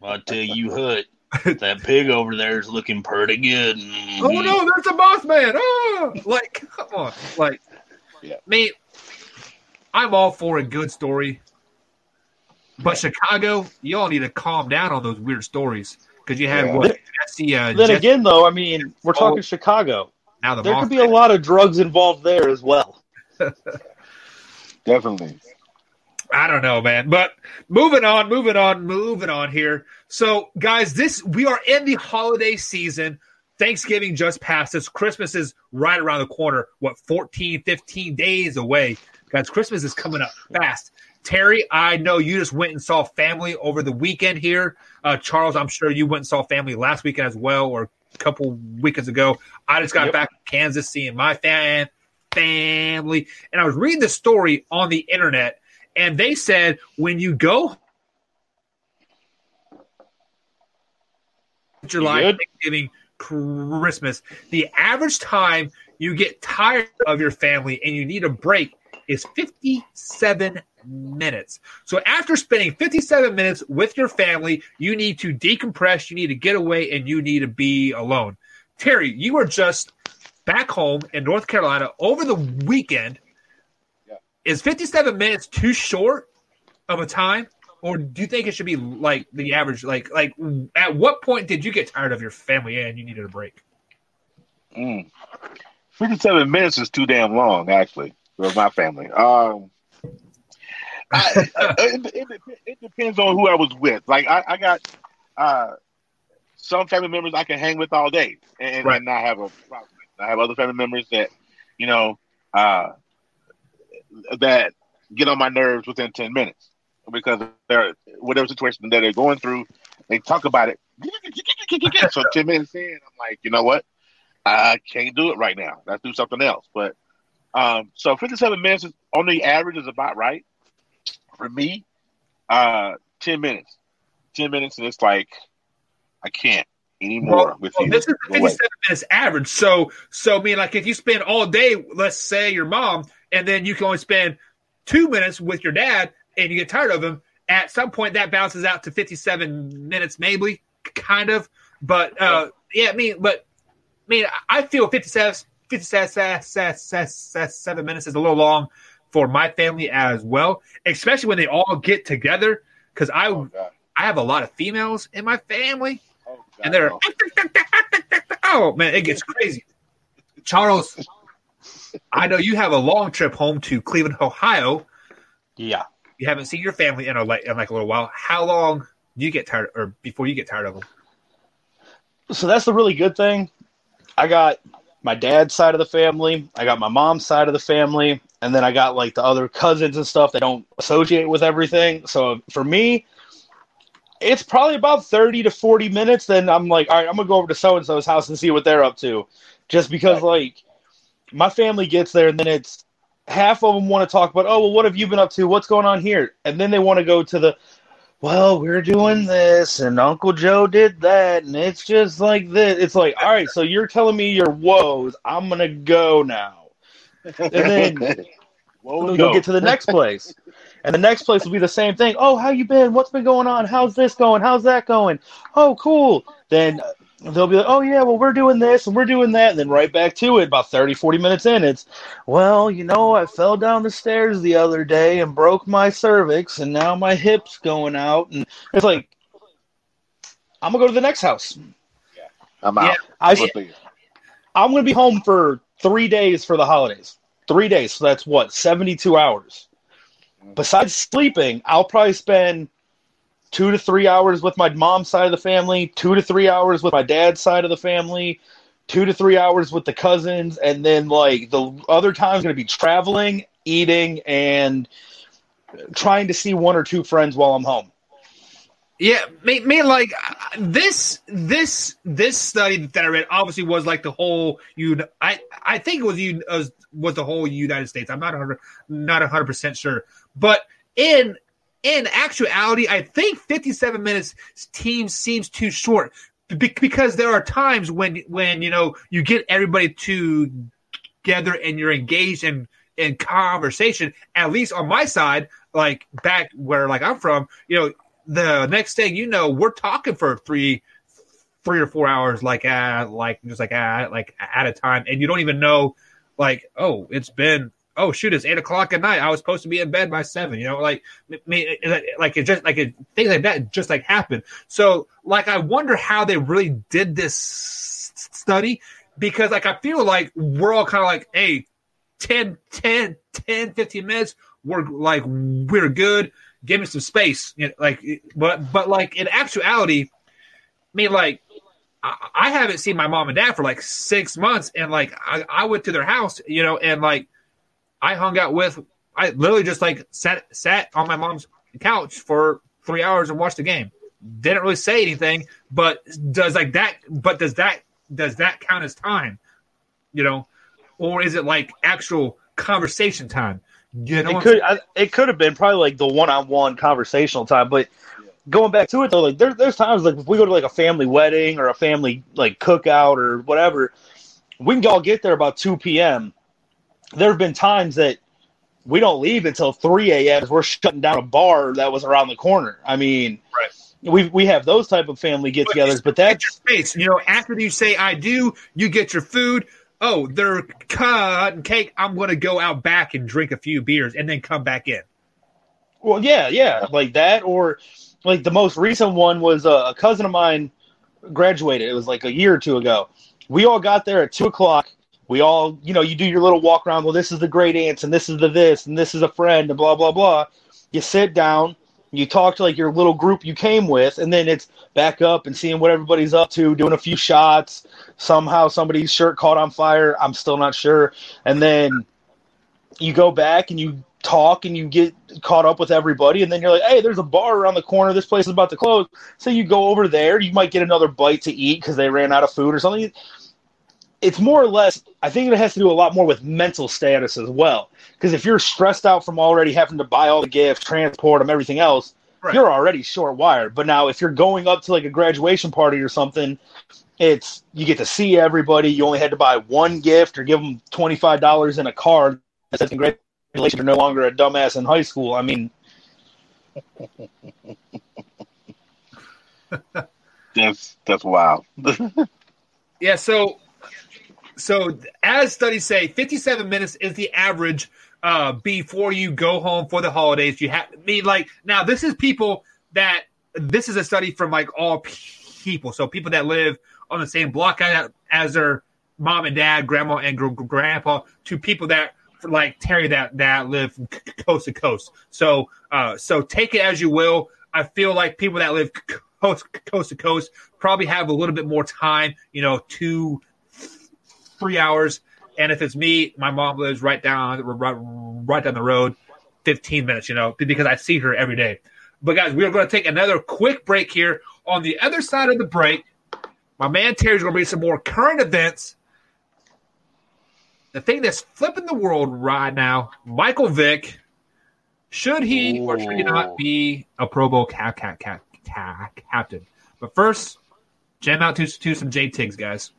I tell you what, that pig over there is looking pretty good. Mm-hmm. Oh no, there's a Mothman! Oh, like come on, like yeah. Me, I'm all for a good story, but Chicago, y'all need to calm down on those weird stories because you have yeah. what? Jesse, uh, then Jesse, again, though, I mean, we're talking oh, Chicago. Now the there Mothman. Could be a lot of drugs involved there as well. Definitely. I don't know, man. But moving on, moving on, moving on here. So, guys, this we are in the holiday season. Thanksgiving just passed us. Christmas is right around the corner. What, fourteen, fifteen days away. Guys, Christmas is coming up fast. Terry, I know you just went and saw family over the weekend here. Uh, Charles, I'm sure you went and saw family last weekend as well or a couple weekends ago. I just got yep. back from Kansas seeing my fan, family. And I was reading the story on the internet. And they said when you go July, Thanksgiving, Christmas, the average time you get tired of your family and you need a break is fifty-seven minutes. So after spending fifty-seven minutes with your family, you need to decompress, you need to get away, and you need to be alone. Terry, you were just back home in North Carolina over the weekend. Is fifty-seven minutes too short of a time, or do you think it should be like the average? Like, like at what point did you get tired of your family and you needed a break? Mm. fifty-seven minutes is too damn long, actually, for my family. Um, I, I, it, it, it depends on who I was with. Like, I, I got uh, some family members I can hang with all day and, right. and not have a problem. I have other family members that, you know, uh, that get on my nerves within ten minutes because they're whatever situation that they're going through, they talk about it. So ten minutes in, I'm like, you know what? I can't do it right now. Let's do something else. But um, so fifty-seven minutes is, on the average is about right for me. Uh, ten minutes, ten minutes, and it's like I can't anymore. Well, with well, you. This is the fifty-seven minutes average. So, so I mean, like if you spend all day, let's say your mom, and then you can only spend two minutes with your dad, and you get tired of him. At some point, that bounces out to fifty-seven minutes, maybe, kind of. But uh, yeah. yeah, I mean, but. I mean, I feel fifty-seven minutes is a little long for my family as well, especially when they all get together. Because I, oh, I have a lot of females in my family, oh, and they're oh. oh man, it gets crazy. Charles, I know you have a long trip home to Cleveland, Ohio. Yeah, you haven't seen your family in a like in like a little while. How long do you get tired, or before you get tired of them? So that's the really good thing. I got my dad's side of the family, I got my mom's side of the family, and then I got like the other cousins and stuff that don't associate with everything. So for me, it's probably about thirty to forty minutes. Then I'm like, all right, I'm going to go over to so-and-so's house and see what they're up to. Just because like my family gets there and then it's half of them want to talk about, oh, well, what have you been up to? What's going on here? And then they want to go to the, well, we're doing this, and Uncle Joe did that, and it's just like this. It's like, all right, so you're telling me your woes. I'm going to go now. And then we'll go get to the next place. And the next place will be the same thing. Oh, how you been? What's been going on? How's this going? How's that going? Oh, cool. Then they'll be like, oh, yeah, well, we're doing this, and we're doing that. And then right back to it, about thirty, forty minutes in, it's, well, you know, I fell down the stairs the other day and broke my cervix, and now my hip's going out. And it's like, I'm going to go to the next house. Yeah, I'm out. Yeah, I, I'm going to be home for three days for the holidays. Three days, so that's what, seventy-two hours. Mm-hmm. Besides sleeping, I'll probably spend two to three hours with my mom's side of the family, two to three hours with my dad's side of the family, two to three hours with the cousins, and then, like, the other time's going to be traveling, eating, and trying to see one or two friends while I'm home. Yeah, man, man like, this this this study that I read obviously was, like, the whole – I I think it was, it was, was the whole United States. I'm not one hundred percent sure. But in – in actuality, I think fifty-seven minutes team seems too short be- because there are times when, when you know, you get everybody together and you're engaged in, in conversation. At least on my side, like back where like I'm from, you know, the next thing you know, we're talking for three, three or four hours, like uh, like just like uh, like at a time, and you don't even know, like oh, it's been. Oh shoot! It's eight o'clock at night. I was supposed to be in bed by seven. You know, like, like it just like it, things like that just like happened. So, like, I wonder how they really did this study because, like, I feel like we're all kind of like, hey, ten, ten, ten, fifteen minutes. We're like, we're good. Give me some space. You know, like, but but like in actuality, I mean, like. I, I haven't seen my mom and dad for like six months, and like I, I went to their house, you know, and like. I hung out with – I literally just, like, sat sat on my mom's couch for three hours and watched the game. Didn't really say anything, but does, like, that – but does that does that count as time, you know? Or is it, like, actual conversation time? You know, it could I, it could have been probably, like, the one-on-one conversational time. But going back to it, though, like, there, there's times, like, if we go to, like, a family wedding or a family, like, cookout or whatever, we can all get there about two p.m., there have been times that we don't leave until three a.m. because we're shutting down a bar that was around the corner. I mean, right. we we have those type of family get-togethers, but, but that's – space. You know, after you say I do, you get your food. Oh, they're cutting cake. I'm going to go out back and drink a few beers and then come back in. Well, yeah, yeah, like that. Or like the most recent one was a, a cousin of mine graduated. It was like a year or two ago. We all got there at two o'clock. We all, you know, you do your little walk around. Well, this is the great aunts, and this is the this, and this is a friend, and blah, blah, blah. You sit down. You talk to like your little group you came with, and then it's back up and seeing what everybody's up to, doing a few shots. Somehow somebody's shirt caught on fire. I'm still not sure. And then you go back and you talk and you get caught up with everybody. And then you're like, hey, there's a bar around the corner. This place is about to close. So you go over there. You might get another bite to eat because they ran out of food or something. It's more or less, I think it has to do a lot more with mental status as well. Because if you're stressed out from already having to buy all the gifts, transport them, everything else, right, you're already short wired. But now if you're going up to like a graduation party or something, it's you get to see everybody. You only had to buy one gift or give them twenty-five dollars in a card that says congratulations, you're no longer a dumbass in high school. I mean. that's, that's wild. yeah, so. So, as studies say, fifty-seven minutes is the average uh, before you go home for the holidays. You have, I mean, like, now this is people that this is a study from like all people. So, people that live on the same block as their mom and dad, grandma and gr- grandpa, to people that like Terry that that live coast to coast. So, uh, so take it as you will. I feel like people that live coast coast to coast probably have a little bit more time, you know, to three hours, and if it's me, my mom lives right down right, right down the road, fifteen minutes, you know, because I see her every day. But guys, we are going to take another quick break here. On the other side of the break, my man Terry's going to bring some more current events. The thing that's flipping the world right now, Michael Vick, should he Ooh. or should he not be a Pro Bowl ca- ca- ca- ca- captain? But first, jam out to, to some J-Tigs, guys.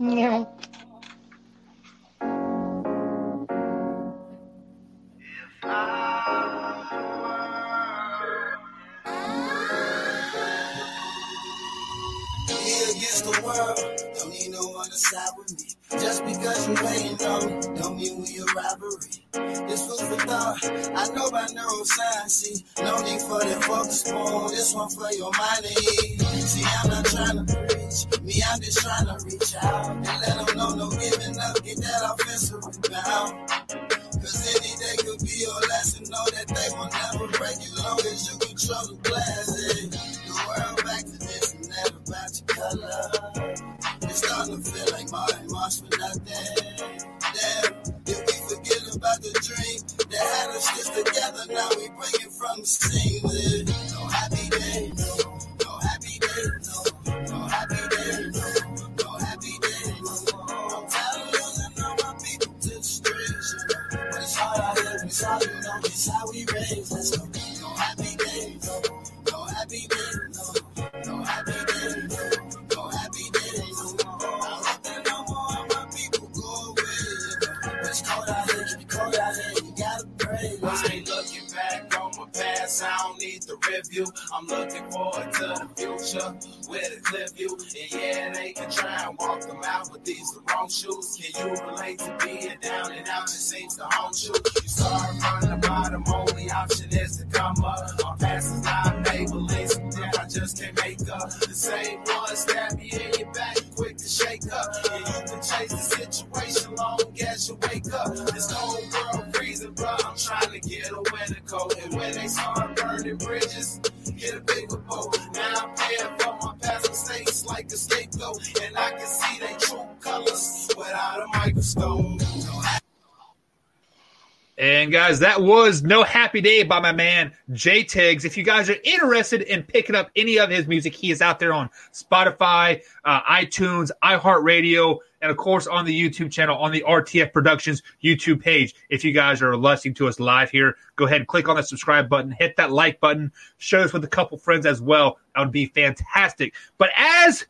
Yeah. Against the world, don't need no one to side with me. Just because you ain't know, don't mean we a rivalry. This food for thought, I know by neuroscience. See, no need for that focus spoon. This one for your mind to eat. See, I'm not trying to preach. Me, I'm just trying to reach out and let them know no giving up. Get that offensive rebound. Cause any day could be your lesson. Know that they will never break you long as you control the glass. Hey, the world back to this and that about your color. It's starting to feel like Martin Marsh for nothing. Damn, if we forget about the dream that had us just together, now we bring it from the scene. No happy day, no, no happy day, no, no happy day, no, no happy day, no. I'm tired of losing all my people to the streets, you know. But it's hard out here, it's how you know, it's how we raise. Let's go. No happy day, no, no happy day, no, no happy day, no. I ain't looking back on my past, I don't need the review. I'm looking forward to the future with a clear view. And yeah, they can try and walk them out with these the wrong shoes. Can you relate to being down and out? It seems to haunt you. You start from the bottom, only option is to come up. My past is not labelings that I just can't make up. The same ones that be in your back, quick to shake up. And you can chase the situation long as you wake up. This whole world freezing, bruh, I'm trying to get a winter coat, and when they start burning bridges, get a bigger boat. Now I'm paying for my past mistakes like a scapegoat, and I can see they true colors without a microscope. And guys, that was No Happy Day by my man J-Tiggs. If you guys are interested in picking up any of his music, he is out there on Spotify, uh, iTunes, iHeartRadio, and, of course, on the YouTube channel, on the R T F Productions YouTube page. If you guys are listening to us live here, go ahead and click on the subscribe button. Hit that like button. Share us with a couple friends as well. That would be fantastic. But as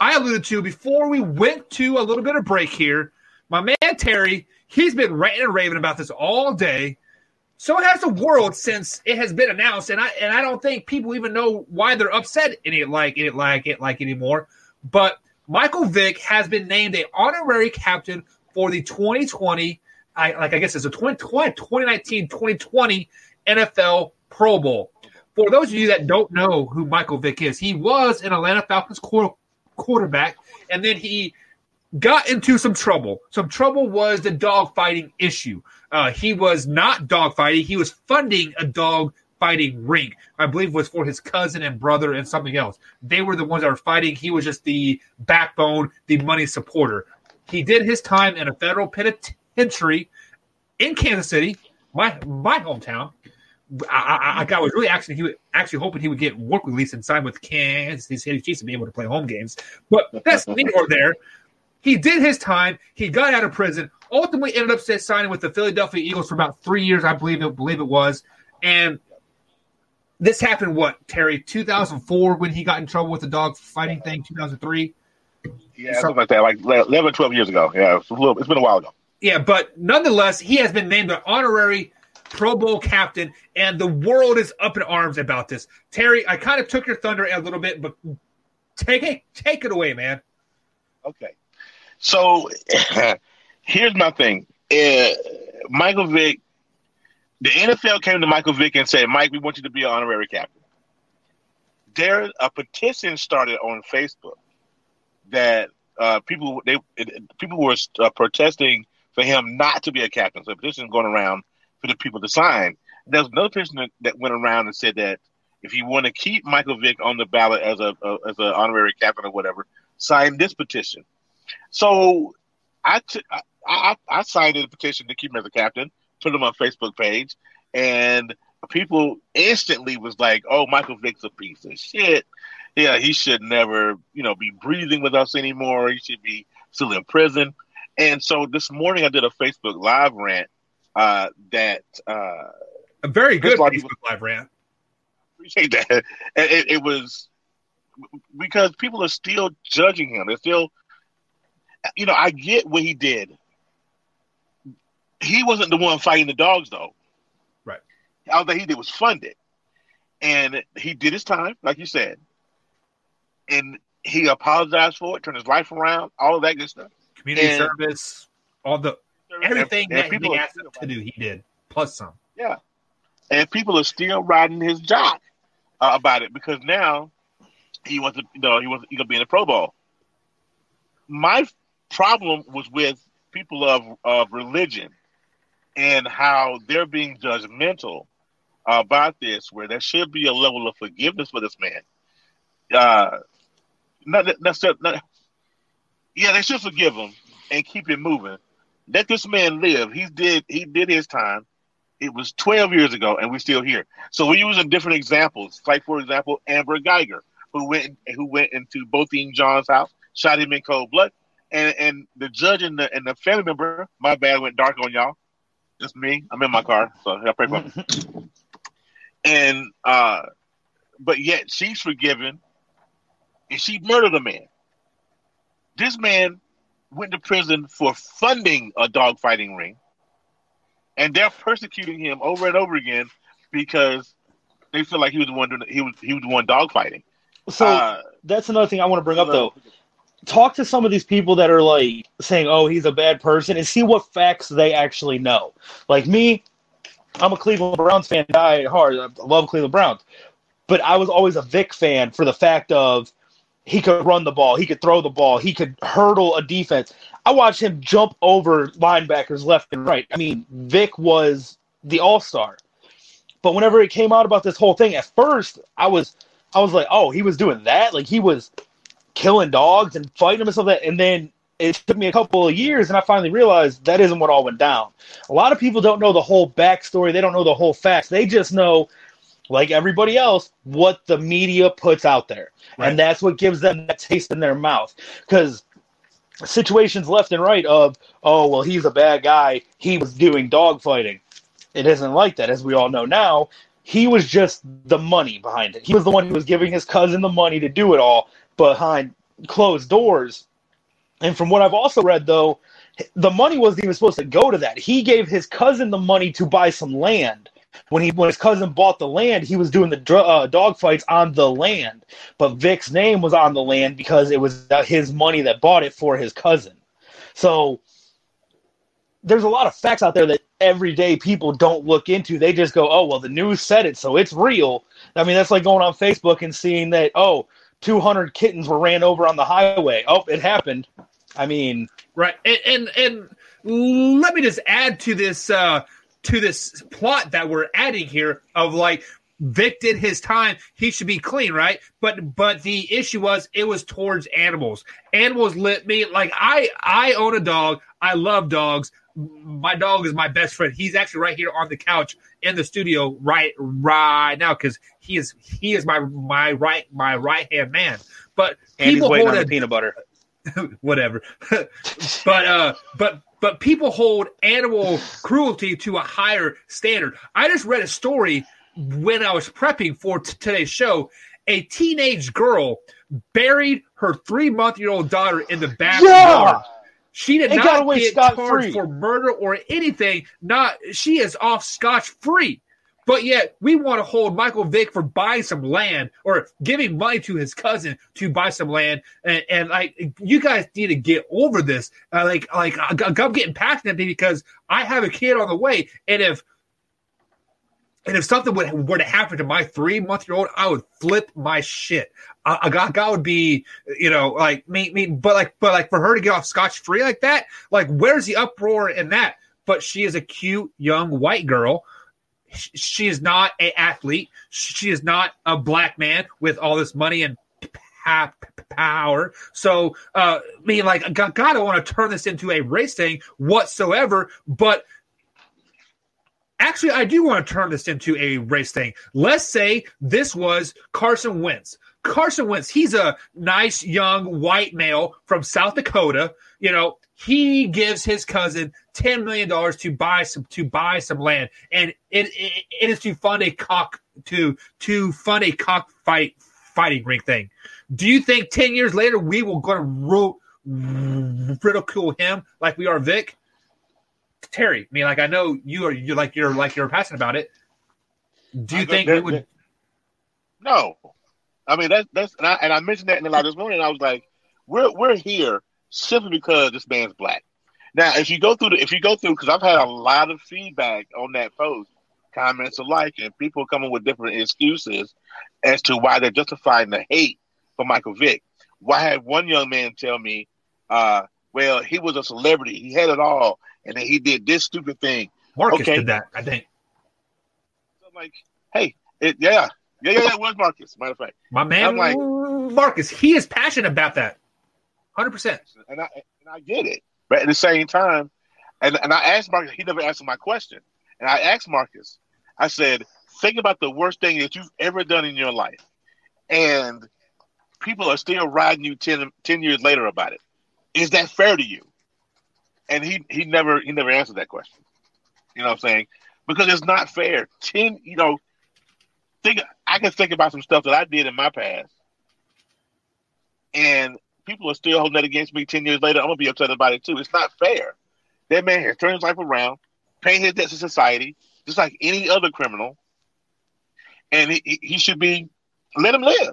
I alluded to, before we went to a little bit of break here, my man Terry, he's been ranting and raving about this all day. So has the world since it has been announced, and I and I don't think people even know why they're upset in it like it like it like anymore. But Michael Vick has been named an honorary captain for the twenty twenty, I, like I guess it's a twenty nineteen twenty twenty N F L Pro Bowl. For those of you that don't know who Michael Vick is, he was an Atlanta Falcons quarterback, and then he got into some trouble. Some trouble was the dog fighting issue. Uh, he was not dog fighting. He was funding a dog fighting ring. I believe it was for his cousin and brother and something else. They were the ones that were fighting. He was just the backbone, the money supporter. He did his time in a federal penitentiary in Kansas City, my my hometown. I, I, I was really actually he was actually hoping he would get work release and sign with Kansas City Chiefs and be able to play home games. But that's neither or there. He did his time. He got out of prison. Ultimately, ended up signing with the Philadelphia Eagles for about three years, I believe it believe it was. And this happened what, Terry? two thousand four when he got in trouble with the dog fighting thing. two thousand three Yeah, something like that, like eleven, twelve years ago. Yeah, it's, a little, it's been a while ago. Yeah, but nonetheless, he has been named an honorary Pro Bowl captain, and the world is up in arms about this. Terry, I kind of took your thunder a little bit, but take it, take it away, man. Okay. So here's my thing. Uh, Michael Vick, the N F L came to Michael Vick and said, Mike, we want you to be an honorary captain. There, a petition started on Facebook that uh, people they people were uh, protesting for him not to be a captain. So a petition going around for the people to sign. There's another person that, that went around and said that if you want to keep Michael Vick on the ballot as a, a as an honorary captain or whatever, sign this petition. So I, t- I, I I signed a petition to keep him as a captain, put him on Facebook page, and people instantly was like, "Oh, Michael Vick's a piece of shit. Yeah, he should never, you know, be breathing with us anymore. He should be still in prison." And so this morning I did a Facebook Live rant. Uh, that uh, a very good Facebook Live rant. Appreciate that. It, it, it was because people are still judging him. They're still, you know, I get what he did. He wasn't the one fighting the dogs, though. Right. All that he did was fund it, and he did his time, like you said, and he apologized for it, turned his life around, all of that good stuff. Community and service, all the. Everything and, and that he asked him to do, he did, plus some. Yeah. And people are still riding his jock uh, about it because now he wants to, you know, he wants, he's going to be in the Pro Bowl. My problem was with people of, of religion and how they're being judgmental about this, where there should be a level of forgiveness for this man. Uh, not, not, not, yeah, they should forgive him and keep it moving. Let this man live. He did. He did his time. It was twelve years ago, and we're still here. So we're using different examples. Like for example, Amber Geiger, who went who went into Botheen John's house, shot him in cold blood, and, and the judge and the and the family member. My bad, went dark on y'all. That's me. I'm in my car, so I pray for him. And uh, but yet she's forgiven, and she murdered a man. This man went to prison for funding a dog fighting ring, and they're persecuting him over and over again because they feel like he was the one doing, he was he was the one dog fighting. So uh, that's another thing I want to bring up though. Talk to some of these people that are like saying, "Oh, he's a bad person," and see what facts they actually know. Like me, I'm a Cleveland Browns fan, die hard. I love Cleveland Browns, but I was always a Vic fan for the fact of he could run the ball. He could throw the ball. He could hurdle a defense. I watched him jump over linebackers left and right. I mean, Vic was the all-star. But whenever it came out about this whole thing, at first I was I was like, oh, he was doing that? Like he was killing dogs and fighting them and stuff like that. And then it took me a couple of years, and I finally realized that isn't what all went down. A lot of people don't know the whole backstory. They don't know the whole facts. They just know, like everybody else, what the media puts out there. Right. And that's what gives them that taste in their mouth. Because situations left and right of, oh, well, he's a bad guy. He was doing dogfighting. It isn't like that, as we all know now. He was just the money behind it. He was the one who was giving his cousin the money to do it all behind closed doors. And from what I've also read, though, the money wasn't even supposed to go to that. He gave his cousin the money to buy some land. When he when his cousin bought the land, he was doing the uh, dog fights on the land. But Vic's name was on the land because it was his money that bought it for his cousin. So there's a lot of facts out there that everyday people don't look into. They just go, oh, well, the news said it, so it's real. I mean, that's like going on Facebook and seeing that, oh, two hundred kittens were ran over on the highway. Oh, it happened. I mean, right. And, and, and let me just add to this, uh, to this plot that we're adding here of like, Vick did his time. He should be clean, right? But but the issue was it was towards animals. Animals lit me. Like, I, I own a dog. I love dogs. My dog is my best friend. He's actually right here on the couch in the studio right right now because he is he is my my right my right hand man. But and people he's waiting hold on a, the peanut butter, whatever. but uh, but. But people hold animal cruelty to a higher standard. I just read a story when I was prepping for t- today's show. A teenage girl buried her three-month-year-old daughter in the backyard. Yeah! She did it not get charged free. for murder or anything. Not she is off scotch-free. But yet we want to hold Michael Vick for buying some land or giving money to his cousin to buy some land, and, and like you guys need to get over this. Uh, like, like I'm getting passionate because I have a kid on the way, and if and if something would, were to happen to my three month year old, I would flip my shit. I, I got, I would be, you know, like me, me, but like, but like for her to get off scotch free like that, like where's the uproar in that? But she is a cute young white girl. She is not an athlete. She is not a black man with all this money and power. So, uh, I mean, like, God, I don't want to turn this into a race thing whatsoever. But actually, I do want to turn this into a race thing. Let's say this was Carson Wentz. Carson Wentz, he's a nice young white male from South Dakota, you know. He gives his cousin ten million dollars to buy some to buy some land, and it it, it is to fund a cock to to fund a cock fight fighting ring thing. Do you think ten years later we will go to ro- ridicule him like we are Vic? Terry, I mean, like I know you are you like you're like you're passionate about it. Do you I, think there, we would? There, no, I mean that's that's and I, and I mentioned that in the live this morning. I was like, we're we're here. Simply because this man's black. Now, if you go through, the, if you go through, because I've had a lot of feedback on that post, comments alike, and people coming with different excuses as to why they're justifying the hate for Michael Vick. Well, I had one young man tell me, uh, "Well, he was a celebrity; he had it all, and then he did this stupid thing." Marcus okay. did that, I think. So I'm like, hey, it, yeah, yeah, yeah, that was Marcus. Matter of fact, my man, I'm like, Marcus, he is passionate about that. one hundred percent. And I and I get it. But at the same time, and, and I asked Marcus, he never answered my question. And I asked Marcus, I said, think about the worst thing that you've ever done in your life. And people are still riding you ten, ten years later about it. Is that fair to you? And he, he never he never answered that question. You know what I'm saying? Because it's not fair. Ten, you know, think I can think about some stuff that I did in my past. And people are still holding that against me ten years later. I'm going to be upset about it, too. It's not fair. That man has turned his life around, paying his debts to society, just like any other criminal. And he, he should be, let him live.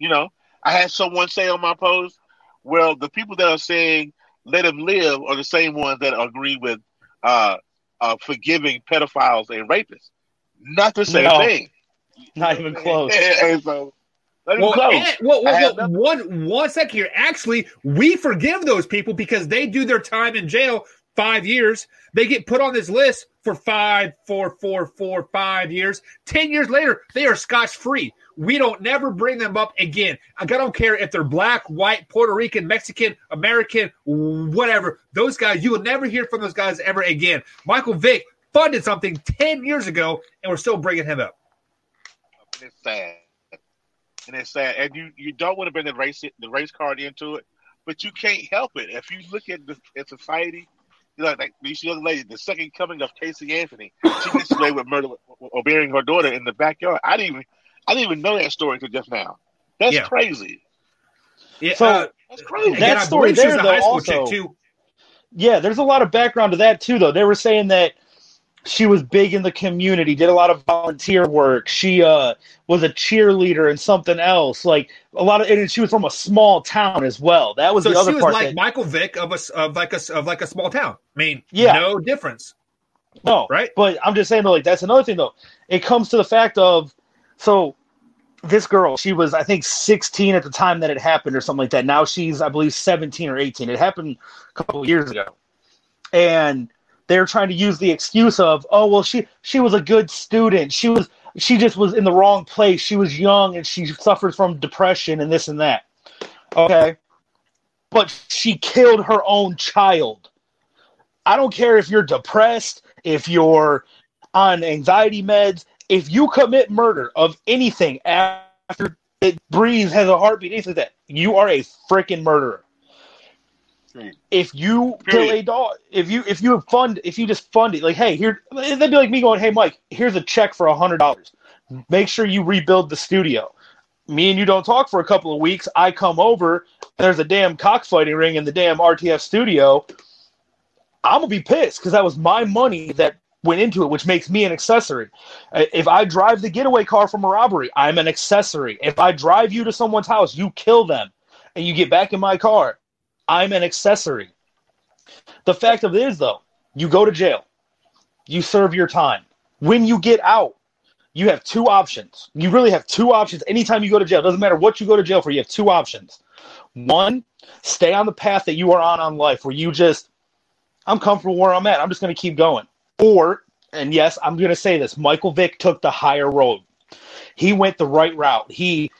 You know, I had someone say on my post, well, the people that are saying let him live are the same ones that agree with uh, uh, forgiving pedophiles and rapists. Not the same no, thing. Not even close. and, and so, Well, and, well, well, well one, one sec here. Actually, we forgive those people because they do their time in jail five years. They get put on this list for five, four, four, four, five years. Ten years later, they are scotch-free. We don't never bring them up again. I don't care if they're black, white, Puerto Rican, Mexican, American, whatever. Those guys, you will never hear from those guys ever again. Michael Vick funded something ten years ago, and we're still bringing him up. It's sad. And it's sad, and you, you don't want to bring the race the race card into it, but you can't help it. If you look at the at society, you know, like these young ladies, the second coming of Casey Anthony, she gets away with murder or burying her daughter in the backyard. I didn't even I didn't even know that story until just now. That's yeah. crazy. Yeah, so uh, that's crazy. That and story there, though, high school also, chick too. Yeah, there's a lot of background to that too, though. They were saying that she was big in the community, did a lot of volunteer work. She uh, was a cheerleader and something else. Like a lot of, and she was from a small town as well. That was so the other part. So she was like that, Michael Vick of a of like a of like a small town. I mean, yeah. no difference. No, right? But I'm just saying, though, like that's another thing though. It comes to the fact of so this girl, she was, I think, sixteen at the time that it happened or something like that. Now she's, I believe, seventeen or eighteen. It happened a couple of years ago. And they're trying to use the excuse of, oh, well, she she was a good student. She was she just was in the wrong place. She was young, and she suffered from depression and this and that. Okay. But she killed her own child. I don't care if you're depressed, if you're on anxiety meds. If you commit murder of anything after it breathes, has a heartbeat, anything like that, you are a freaking murderer. Period. If you kill a dog, if you if you fund, if you just fund it, like, hey, here, that'd be like me going, hey, Mike, here's a check for a hundred dollars. Make sure you rebuild the studio. Me and you don't talk for a couple of weeks. I come over. There's a damn cockfighting ring in the damn R T F studio. I'm gonna be pissed because that was my money that went into it, which makes me an accessory. If I drive the getaway car from a robbery, I'm an accessory. If I drive you to someone's house, you kill them, and you get back in my car, I'm an accessory. The fact of it is, though, you go to jail. You serve your time. When you get out, you have two options. You really have two options. Anytime you go to jail, it doesn't matter what you go to jail for, you have two options. One, stay on the path that you are on on life, where you just, I'm comfortable where I'm at. I'm just going to keep going. Or, and yes, I'm going to say this, Michael Vick took the higher road. He went the right route. He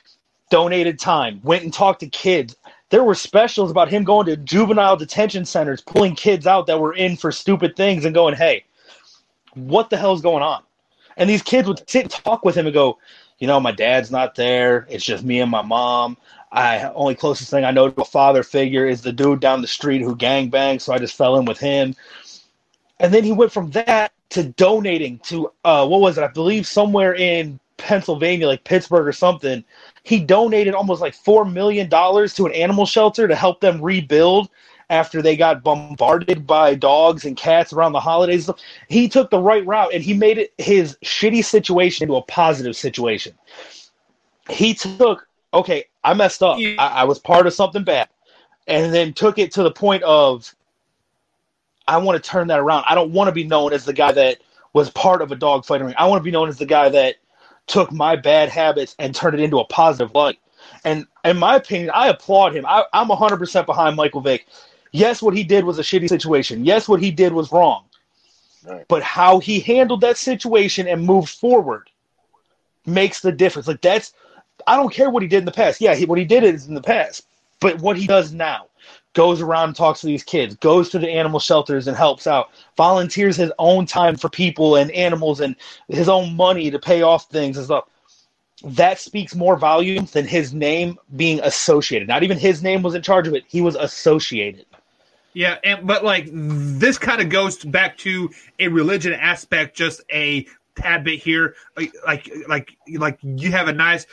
donated time, went and talked to kids. There were specials about him going to juvenile detention centers, pulling kids out that were in for stupid things and going, hey, what the hell's going on? And these kids would sit and talk with him and go, you know, my dad's not there. It's just me and my mom. I only closest thing I know to a father figure is the dude down the street who gangbangs, so I just fell in with him. And then he went from that to donating to, uh, what was it? I believe somewhere in Pennsylvania, like Pittsburgh or something. He donated almost like four million dollars to an animal shelter to help them rebuild after they got bombarded by dogs and cats around the holidays. He took the right route, and he made it his shitty situation into a positive situation. He took, okay, I messed up. I, I was part of something bad. And then took it to the point of, I want to turn that around. I don't want to be known as the guy that was part of a dog fighting ring. I want to be known as the guy that took my bad habits and turned it into a positive light. And in my opinion, I applaud him. I, I'm one hundred percent behind Michael Vick. Yes, what he did was a shitty situation. Yes, what he did was wrong. Right. But how he handled that situation and moved forward makes the difference. Like, that's, I don't care what he did in the past. Yeah, he, what he did is in the past. But what he does now, goes around and talks to these kids, goes to the animal shelters and helps out, volunteers his own time for people and animals and his own money to pay off things and stuff. That speaks more volume than his name being associated. Not even his name was in charge of it. He was associated. Yeah, and, but like this kind of goes back to a religion aspect just a tad bit here. Like, like, like, like you have a nice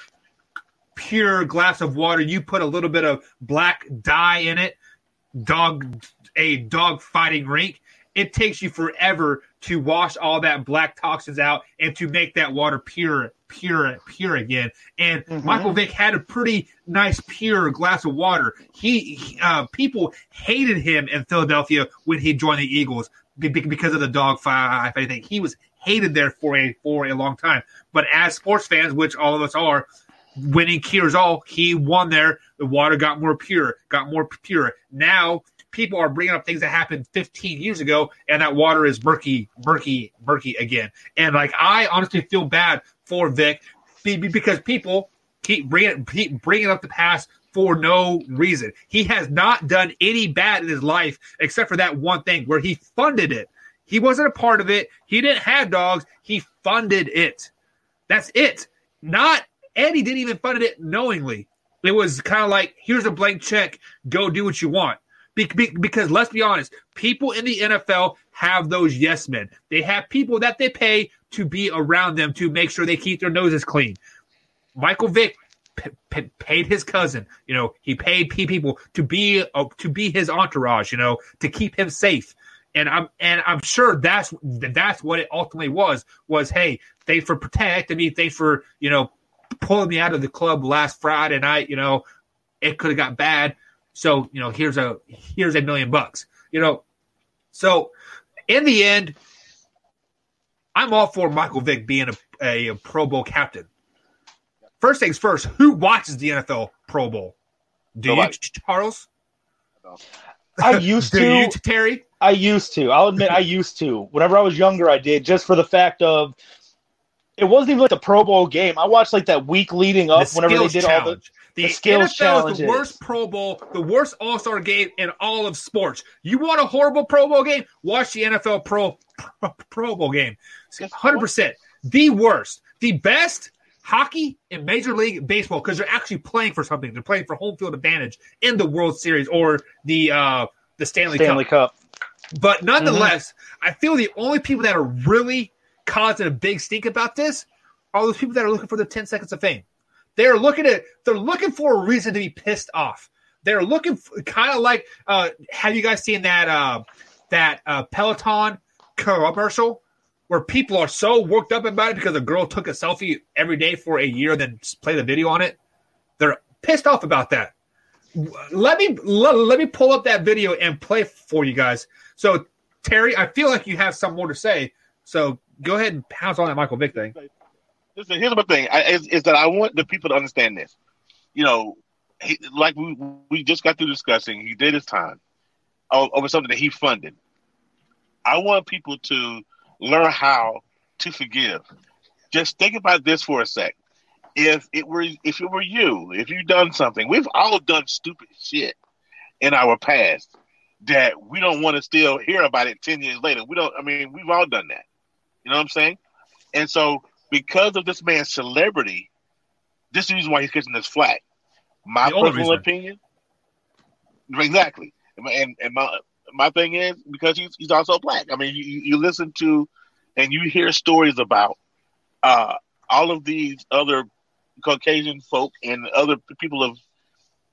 pure glass of water. You put a little bit of black dye in it. Dog, a dog fighting rink. It takes you forever to wash all that black toxins out and to make that water pure, pure, pure again. And mm-hmm. Michael Vick had a pretty nice, pure glass of water. He, he uh, people hated him in Philadelphia when he joined the Eagles because of the dog fight. I think he was hated there for a for a long time. But as sports fans, which all of us are. Winning cures all. He won there. The water got more pure, got more pure. Now people are bringing up things that happened fifteen years ago, and that water is murky, murky, murky again. And like I honestly feel bad for Vic because people keep bringing, keep bringing up the past for no reason. He has not done any bad in his life except for that one thing where he funded it. He wasn't a part of it. He didn't have dogs. He funded it. That's it. Not And he didn't even fund it knowingly. It was kind of like, here's a blank check. Go do what you want. Be- be- because let's be honest, people in the N F L have those yes men. They have people that they pay to be around them to make sure they keep their noses clean. Michael Vick p- p- paid his cousin. You know, he paid p- people to be uh, to be his entourage. You know, to keep him safe. And I'm and I'm sure that's that's what it ultimately was. Was hey, thanks for protecting me. Thanks for you know. pulling me out of the club last Friday night, you know, it could have got bad. So, you know, here's a here's a million bucks, you know. So, in the end, I'm all for Michael Vick being a, a, a Pro Bowl captain. First things first, who watches the N F L Pro Bowl? Do Nobody. you, Charles? I used to. Do you, Terry? I used to. I'll admit I used to. Whenever I was younger, I did, just for the fact of it wasn't even like the Pro Bowl game. I watched like that week leading up the whenever they did challenge. all the, the, the skills N F L challenges. The N F L is the worst Pro Bowl, the worst All-Star game in all of sports. You want a horrible Pro Bowl game? Watch the N F L Pro Pro, Pro Bowl game. one hundred percent. The worst. The best hockey and Major League Baseball, because they're actually playing for something. They're playing for home field advantage in the World Series or the uh, the Stanley, Stanley Cup. Cup. But nonetheless, mm-hmm. I feel the only people that are really causing a big stink about this are those people that are looking for the ten seconds of fame. They're looking at they're looking for a reason to be pissed off. They're looking kind of like uh, have you guys seen that uh, that uh, Peloton commercial? Where people are so worked up about it because a girl took a selfie every day for a year, then played a video on it. They're pissed off about that. Let me let, let me pull up that video and play for you guys. So, Terry, I feel like you have some more to say. So, go ahead and pounce on that Michael Vick thing. Listen, here's my thing: I, is, is that I want the people to understand this. You know, he, like we we just got through discussing, he did his time over something that he funded. I want people to learn how to forgive. Just think about this for a sec. If it were, if it were you, if you've done something, we've all done stupid shit in our past that we don't want to still hear about it ten years later. We don't. I mean, we've all done that. You know what I'm saying? And so, because of this man's celebrity, this is the reason why he's catching this flack. My personal opinion, exactly. And and my. My thing is because he's he's also black. I mean, you, you listen to and you hear stories about uh, all of these other Caucasian folk and other people of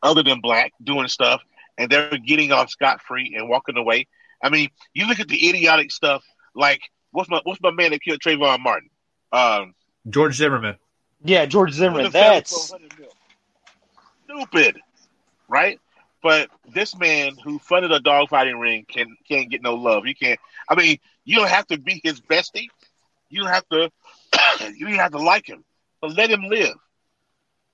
other than black doing stuff, and they're getting off scot free and walking away. I mean, you look at the idiotic stuff like what's my what's my man that killed Trayvon Martin? Um, George Zimmerman. Yeah, George Zimmerman. That's stupid, right? But this man who funded a dogfighting ring can, can't get no love. He can't. I mean, you don't have to be his bestie. You don't have to. You don't have to like him, but let him live.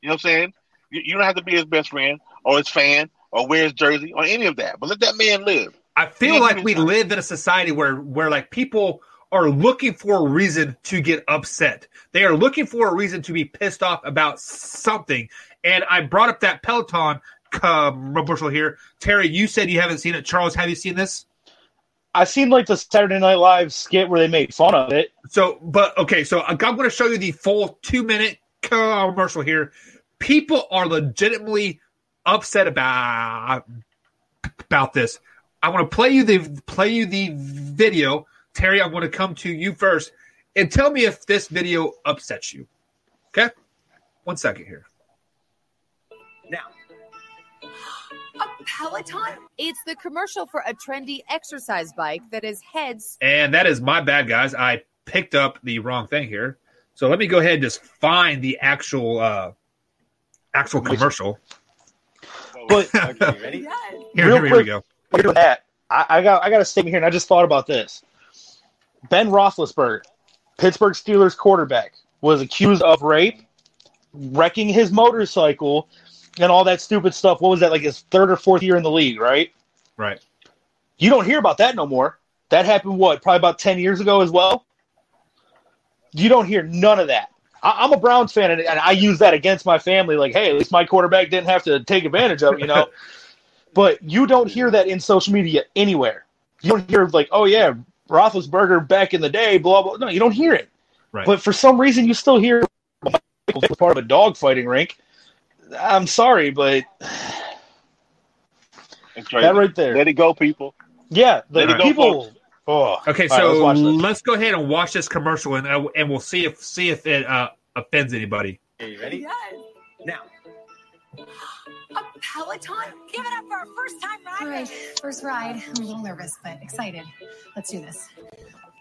You know what I'm saying? You, you don't have to be his best friend or his fan or wear his jersey or any of that. But let that man live. I feel he like we time. live in a society where where like people are looking for a reason to get upset. They are looking for a reason to be pissed off about something. And I brought up that Peloton commercial here. Terry, you said you haven't seen it. Charles, have you seen this? I've seen like the Saturday Night Live skit where they made fun of it. So, but okay, so I'm going to show you the full two minute commercial here. People are legitimately upset about about this. I want to play you the play you the video. Terry, I'm going to come to you first and tell me if this video upsets you. Okay, one second here. Now. A Peloton? It's the commercial for a trendy exercise bike that is heads. And that is my bad, guys. I picked up the wrong thing here. So let me go ahead and just find the actual uh, actual commercial. But okay, ready? Yeah. Here, Real here, quick, here we go. That, I, I got I got a statement here, and I just thought about this. Ben Roethlisberger, Pittsburgh Steelers quarterback, was accused of rape, wrecking his motorcycle, and all that stupid stuff. What was that, like his third or fourth year in the league, right? Right. You don't hear about that no more. That happened, what, probably about ten years ago as well? You don't hear none of that. I- I'm a Browns fan, and, and I use that against my family. Like, hey, at least my quarterback didn't have to take advantage of it, you know? But you don't hear that in social media anywhere. You don't hear, like, oh, yeah, Roethlisberger back in the day, blah, blah. No, you don't hear it. Right. But for some reason, you still hear it was part of a dogfighting rink. I'm sorry, but that right there. Let it go, people. Yeah, let, let it go, people. Oh. Okay, so right, let's, let's go ahead and watch this commercial, and uh, and we'll see if see if it uh, offends anybody. Are you ready? Yes. Now, a Peloton. Give it up for our first time ride. All right, first ride. I'm a little nervous, but excited. Let's do this.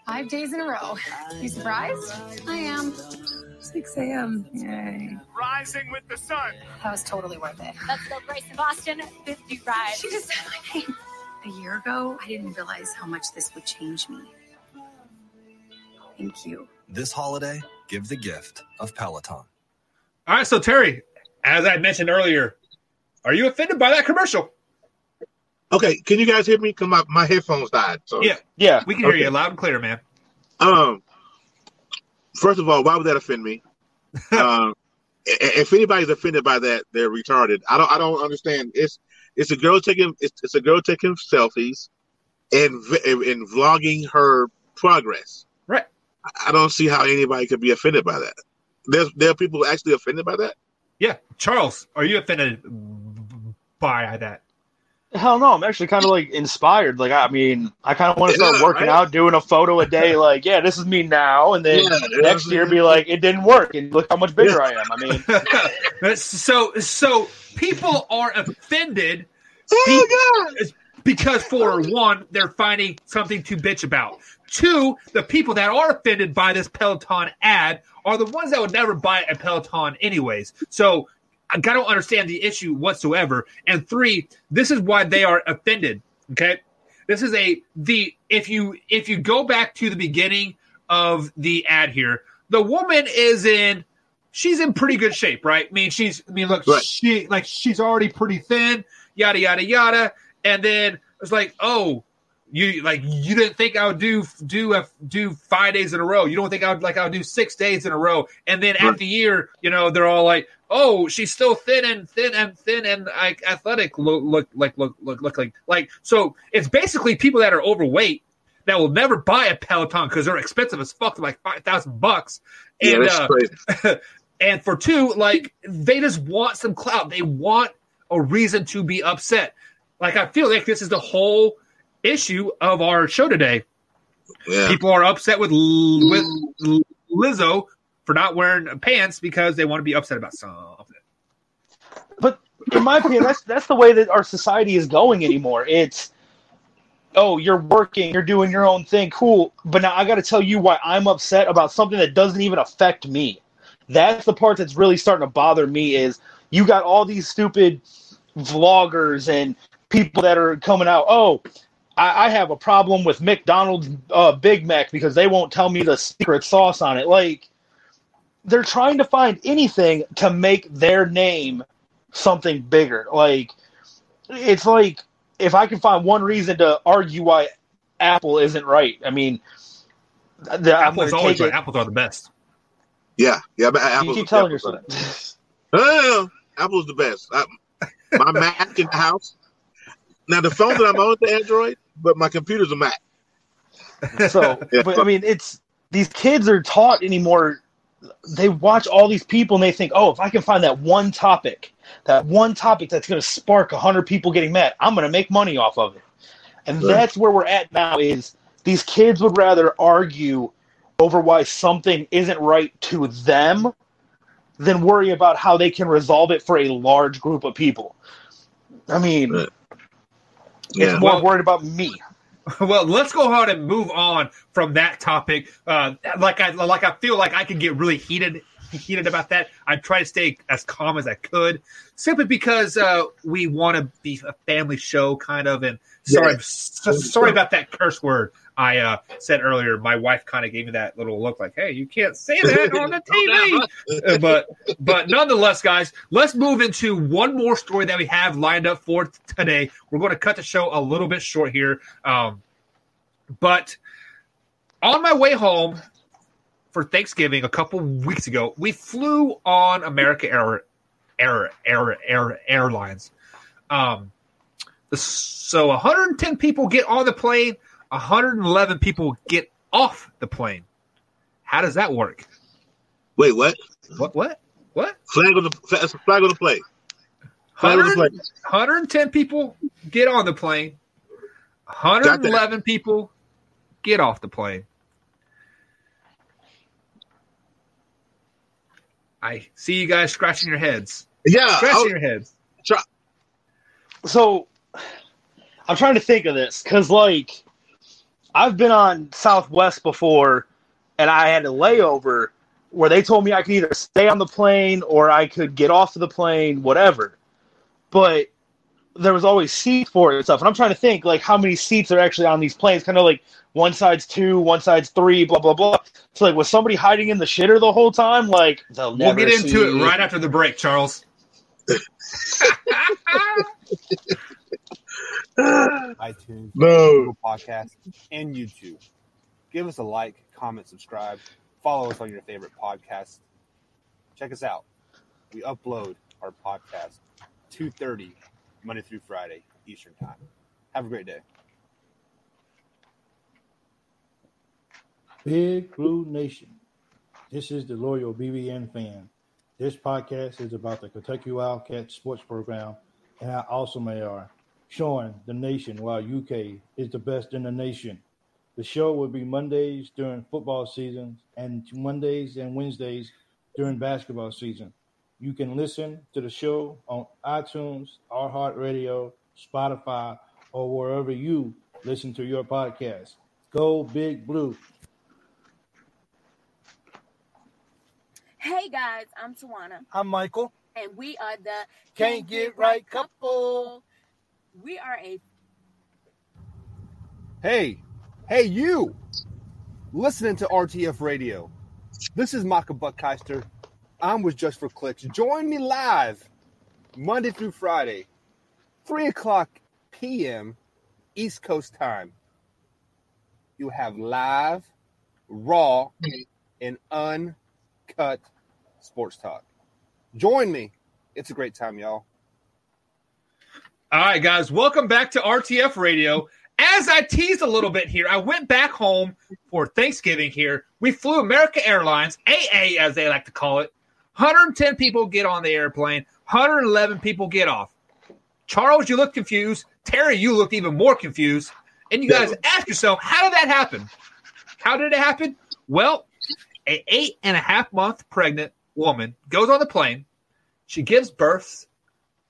Five days in a row. You surprised? I am. six a.m. Yay. Rising with the sun. That was totally worth it. That's the race in Boston. fifty rides. She just said my name. A year ago, I didn't realize how much this would change me. Thank you. This holiday, give the gift of Peloton. All right, so Terry, as I mentioned earlier, are you offended by that commercial? Okay, can you guys hear me? Come up, my headphones died. So. Yeah, yeah, we can hear okay. you loud and clear, man. Um, first of all, why would that offend me? um, if anybody's offended by that, they're retarded. I don't, I don't understand. It's it's a girl taking it's, it's a girl taking selfies and and vlogging her progress. Right. I don't see how anybody could be offended by that. There's there are people actually offended by that. Yeah, Charles, are you offended by that? Hell no, I'm actually kind of like inspired. Like, I mean, I kind of want to yeah, start working right? out, doing a photo a day. Like, yeah, this is me now, and then yeah, next year be like, it didn't work, and look how much bigger I am. I mean, so so people are offended. Oh my God. Because for one, they're finding something to bitch about. Two, the people that are offended by this Peloton ad are the ones that would never buy a Peloton anyways. So I don't understand the issue whatsoever. And three, this is why they are offended. Okay, this is a the if you if you go back to the beginning of the ad here, the woman is in she's in pretty good shape, right? I mean, she's I mean, look, right. she like she's already pretty thin, yada yada yada. And then it's like, oh, you like you didn't think I would do do a, do five days in a row. You don't think I would like I would do six days in a row. And then right. after the year, you know, they're all like, oh, she's still thin and thin and thin and like athletic look look like look look look like like. So it's basically people that are overweight that will never buy a Peloton because they're expensive as fuck, like five thousand bucks. Yeah, and that's uh, crazy. And for two, like they just want some clout. They want a reason to be upset. Like, I feel like this is the whole issue of our show today. Yeah. People are upset with L- with Lizzo for not wearing pants because they want to be upset about something. But in my opinion, that's that's the way that our society is going anymore. It's, oh, you're working, you're doing your own thing, cool. But now I got to tell you why I'm upset about something that doesn't even affect me. That's the part that's really starting to bother me is you got all these stupid vloggers and people that are coming out, oh, I, I have a problem with McDonald's uh, Big Mac because they won't tell me the secret sauce on it. Like, they're trying to find anything to make their name something bigger. Like, it's like if I can find one reason to argue why Apple isn't right. I mean, the, Apple's I'm always right. It. Apples are the best. Yeah, yeah. But Apple's you keep telling yourself that. Oh, Apple's the best. I, my Mac in the house. Now, the phone that I'm on is Android, but my computer's a Mac. So, yeah. But I mean, it's these kids are taught anymore. They watch all these people and they think, oh, if I can find that one topic, that one topic that's going to spark one hundred people getting mad, I'm going to make money off of it. And sure. That's where we're at now is these kids would rather argue over why something isn't right to them than worry about how they can resolve it for a large group of people. I mean... Right. Yeah. It's more well, worried about me. Well, let's go ahead and move on from that topic. Uh, like I like I feel like I could get really heated heated about that. I try to stay as calm as I could, simply because uh, we want to be a family show, kind of. And sorry, yeah. so, sorry about that curse word I uh, said earlier. My wife kind of gave me that little look, like, "Hey, you can't say that on the T V." uh, but but nonetheless, guys, let's move into one more story that we have lined up for today. We're going to cut the show a little bit short here, um, but on my way home for Thanksgiving a couple weeks ago, we flew on America Air, Air, Air, Air Airlines. Um, so one hundred ten people get on the plane. one hundred eleven people get off the plane. How does that work? Wait, what? What? What? What? Flag on the flag on the plane. Flag on the plane. one hundred ten people get on the plane. one hundred eleven people get off the plane. I see you guys scratching your heads. Yeah, scratching I'll, your heads. Try. So, I'm trying to think of this because, like. I've been on Southwest before, and I had a layover where they told me I could either stay on the plane or I could get off of the plane, whatever. But there was always seats for it and stuff. And I'm trying to think, like, how many seats are actually on these planes. Kind of like one side's two, one side's three, blah, blah, blah. So, like, was somebody hiding in the shitter the whole time? Like, they'll never We'll get into see. it right after the break, Charles. iTunes, no. Google Podcasts, and YouTube. Give us a like, comment, subscribe. Follow us on your favorite podcast. Check us out. We upload our podcast two thirty Monday through Friday Eastern Time. Have a great day. Big Blue Nation. This is the loyal B B N fan. This podcast is about the Kentucky Wildcats sports program and how awesome they are, showing the nation why U K is the best in the nation. The show will be Mondays during football season and Mondays and Wednesdays during basketball season. You can listen to the show on iTunes, iHeartRadio, Spotify, or wherever you listen to your podcast. Go Big Blue. Hey, guys, I'm Tawana. I'm Michael. And we are the Can't Get Right Couple. We are a... Hey, hey, you listening to R T F Radio. This is Maka Buckkeister. I'm with Just for Clicks. Join me live Monday through Friday, three o'clock p.m. East Coast time. You have live, raw, and uncut sports talk. Join me. It's a great time, y'all. All right, guys. Welcome back to R T F Radio. As I teased a little bit here, I went back home for Thanksgiving here. We flew America Airlines, A A as they like to call it. one hundred ten people get on the airplane. one hundred eleven people get off. Charles, you look confused. Terry, you looked even more confused. And you guys ask yourself, how did that happen? How did it happen? Well, an eight-and-a-half-month pregnant woman goes on the plane. She gives birth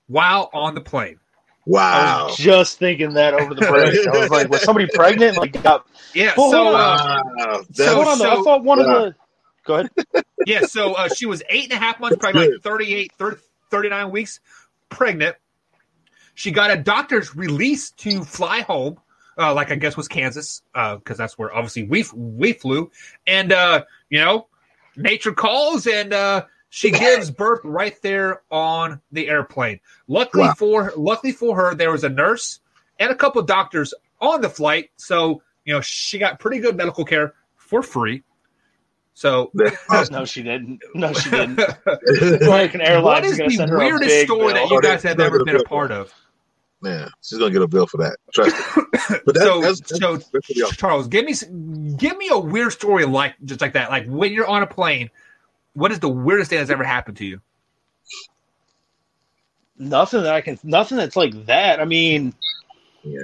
while on the plane. Wow. I was just thinking that over the break. I was like, was somebody pregnant? Like, got... Yeah, well, so... Uh, wow. so, hold on, so I thought one wow. of the... Go ahead. Yeah, so uh, she was eight and a half months pregnant, like thirty-eight, thirty, thirty-nine weeks pregnant. She got a doctor's release to fly home, uh, like I guess was Kansas, because uh, that's where obviously we we flew. And, uh, you know, nature calls, and uh, she gives birth right there on the airplane. Luckily wow. for luckily for her, there was a nurse and a couple of doctors on the flight. So, you know, she got pretty good medical care for free. So oh, no, she didn't. No, she didn't. American Airlines. What is the send her weirdest story bill? that you guys have ever been a part of? Man, she's gonna get a bill for that. Trust me. But that's, so, that's, that's, so that's Charles, give me give me a weird story like just like that. Like when you're on a plane, what is the weirdest thing that's ever happened to you? Nothing that I can. Nothing that's like that. I mean, yeah.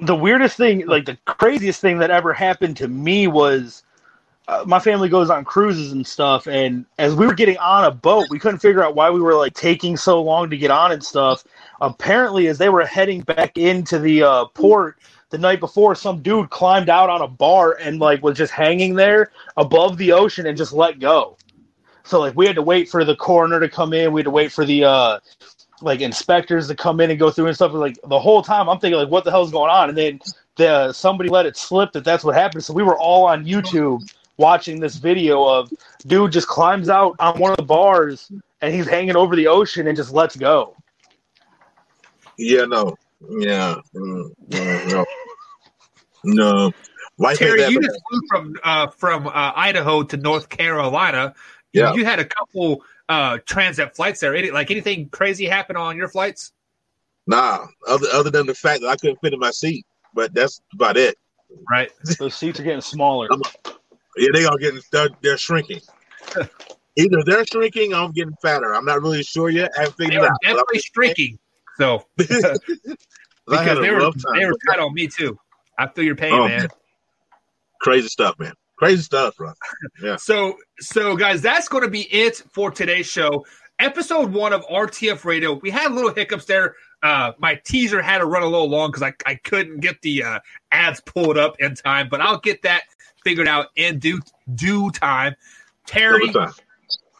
The weirdest thing, like the craziest thing that ever happened to me was. Uh, my family goes on cruises and stuff, and as we were getting on a boat, we couldn't figure out why we were like taking so long to get on and stuff. Apparently, as they were heading back into the uh, port the night before, some dude climbed out on a bar and like was just hanging there above the ocean and just let go. So like we had to wait for the coroner to come in, we had to wait for the uh, like inspectors to come in and go through and stuff. Like the whole time, I'm thinking like, what the hell's going on? And then the somebody let it slip that that's what happened. So we were all on YouTube watching this video of dude just climbs out on one of the bars and he's hanging over the ocean and just lets go. Yeah, no. Yeah. Mm, no. No. Like Terry, you just flew from, uh, from uh, Idaho to North Carolina. Yeah. You had a couple uh, transit flights there. Any, like anything crazy happen on your flights? Nah. Other, other than the fact that I couldn't fit in my seat. But that's about it. Right. Those seats are getting smaller. I'm, Yeah, they are getting they're, they're shrinking. Either they're shrinking, or I'm getting fatter. I'm not really sure yet. I figured they were it out. Definitely shrinking. So because they were they were tight on me too. I feel your pain, oh, man. man. Crazy stuff, man. Crazy stuff, bro. Yeah. so so guys, that's going to be it for today's show, episode one of R T F Radio. We had little hiccups there. Uh, my teaser had to run a little long because I I couldn't get the uh, ads pulled up in time, but I'll get that figured out in due due time. Terry,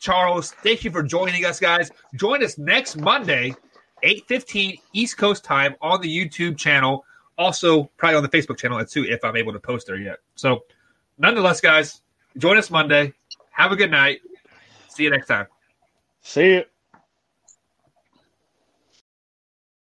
Charles, thank you for joining us, guys. Join us next Monday eight fifteen East Coast time on the YouTube channel. Also, probably on the Facebook channel too, if I'm able to post there yet. So, nonetheless, guys, join us Monday. Have a good night. See you next time. See you.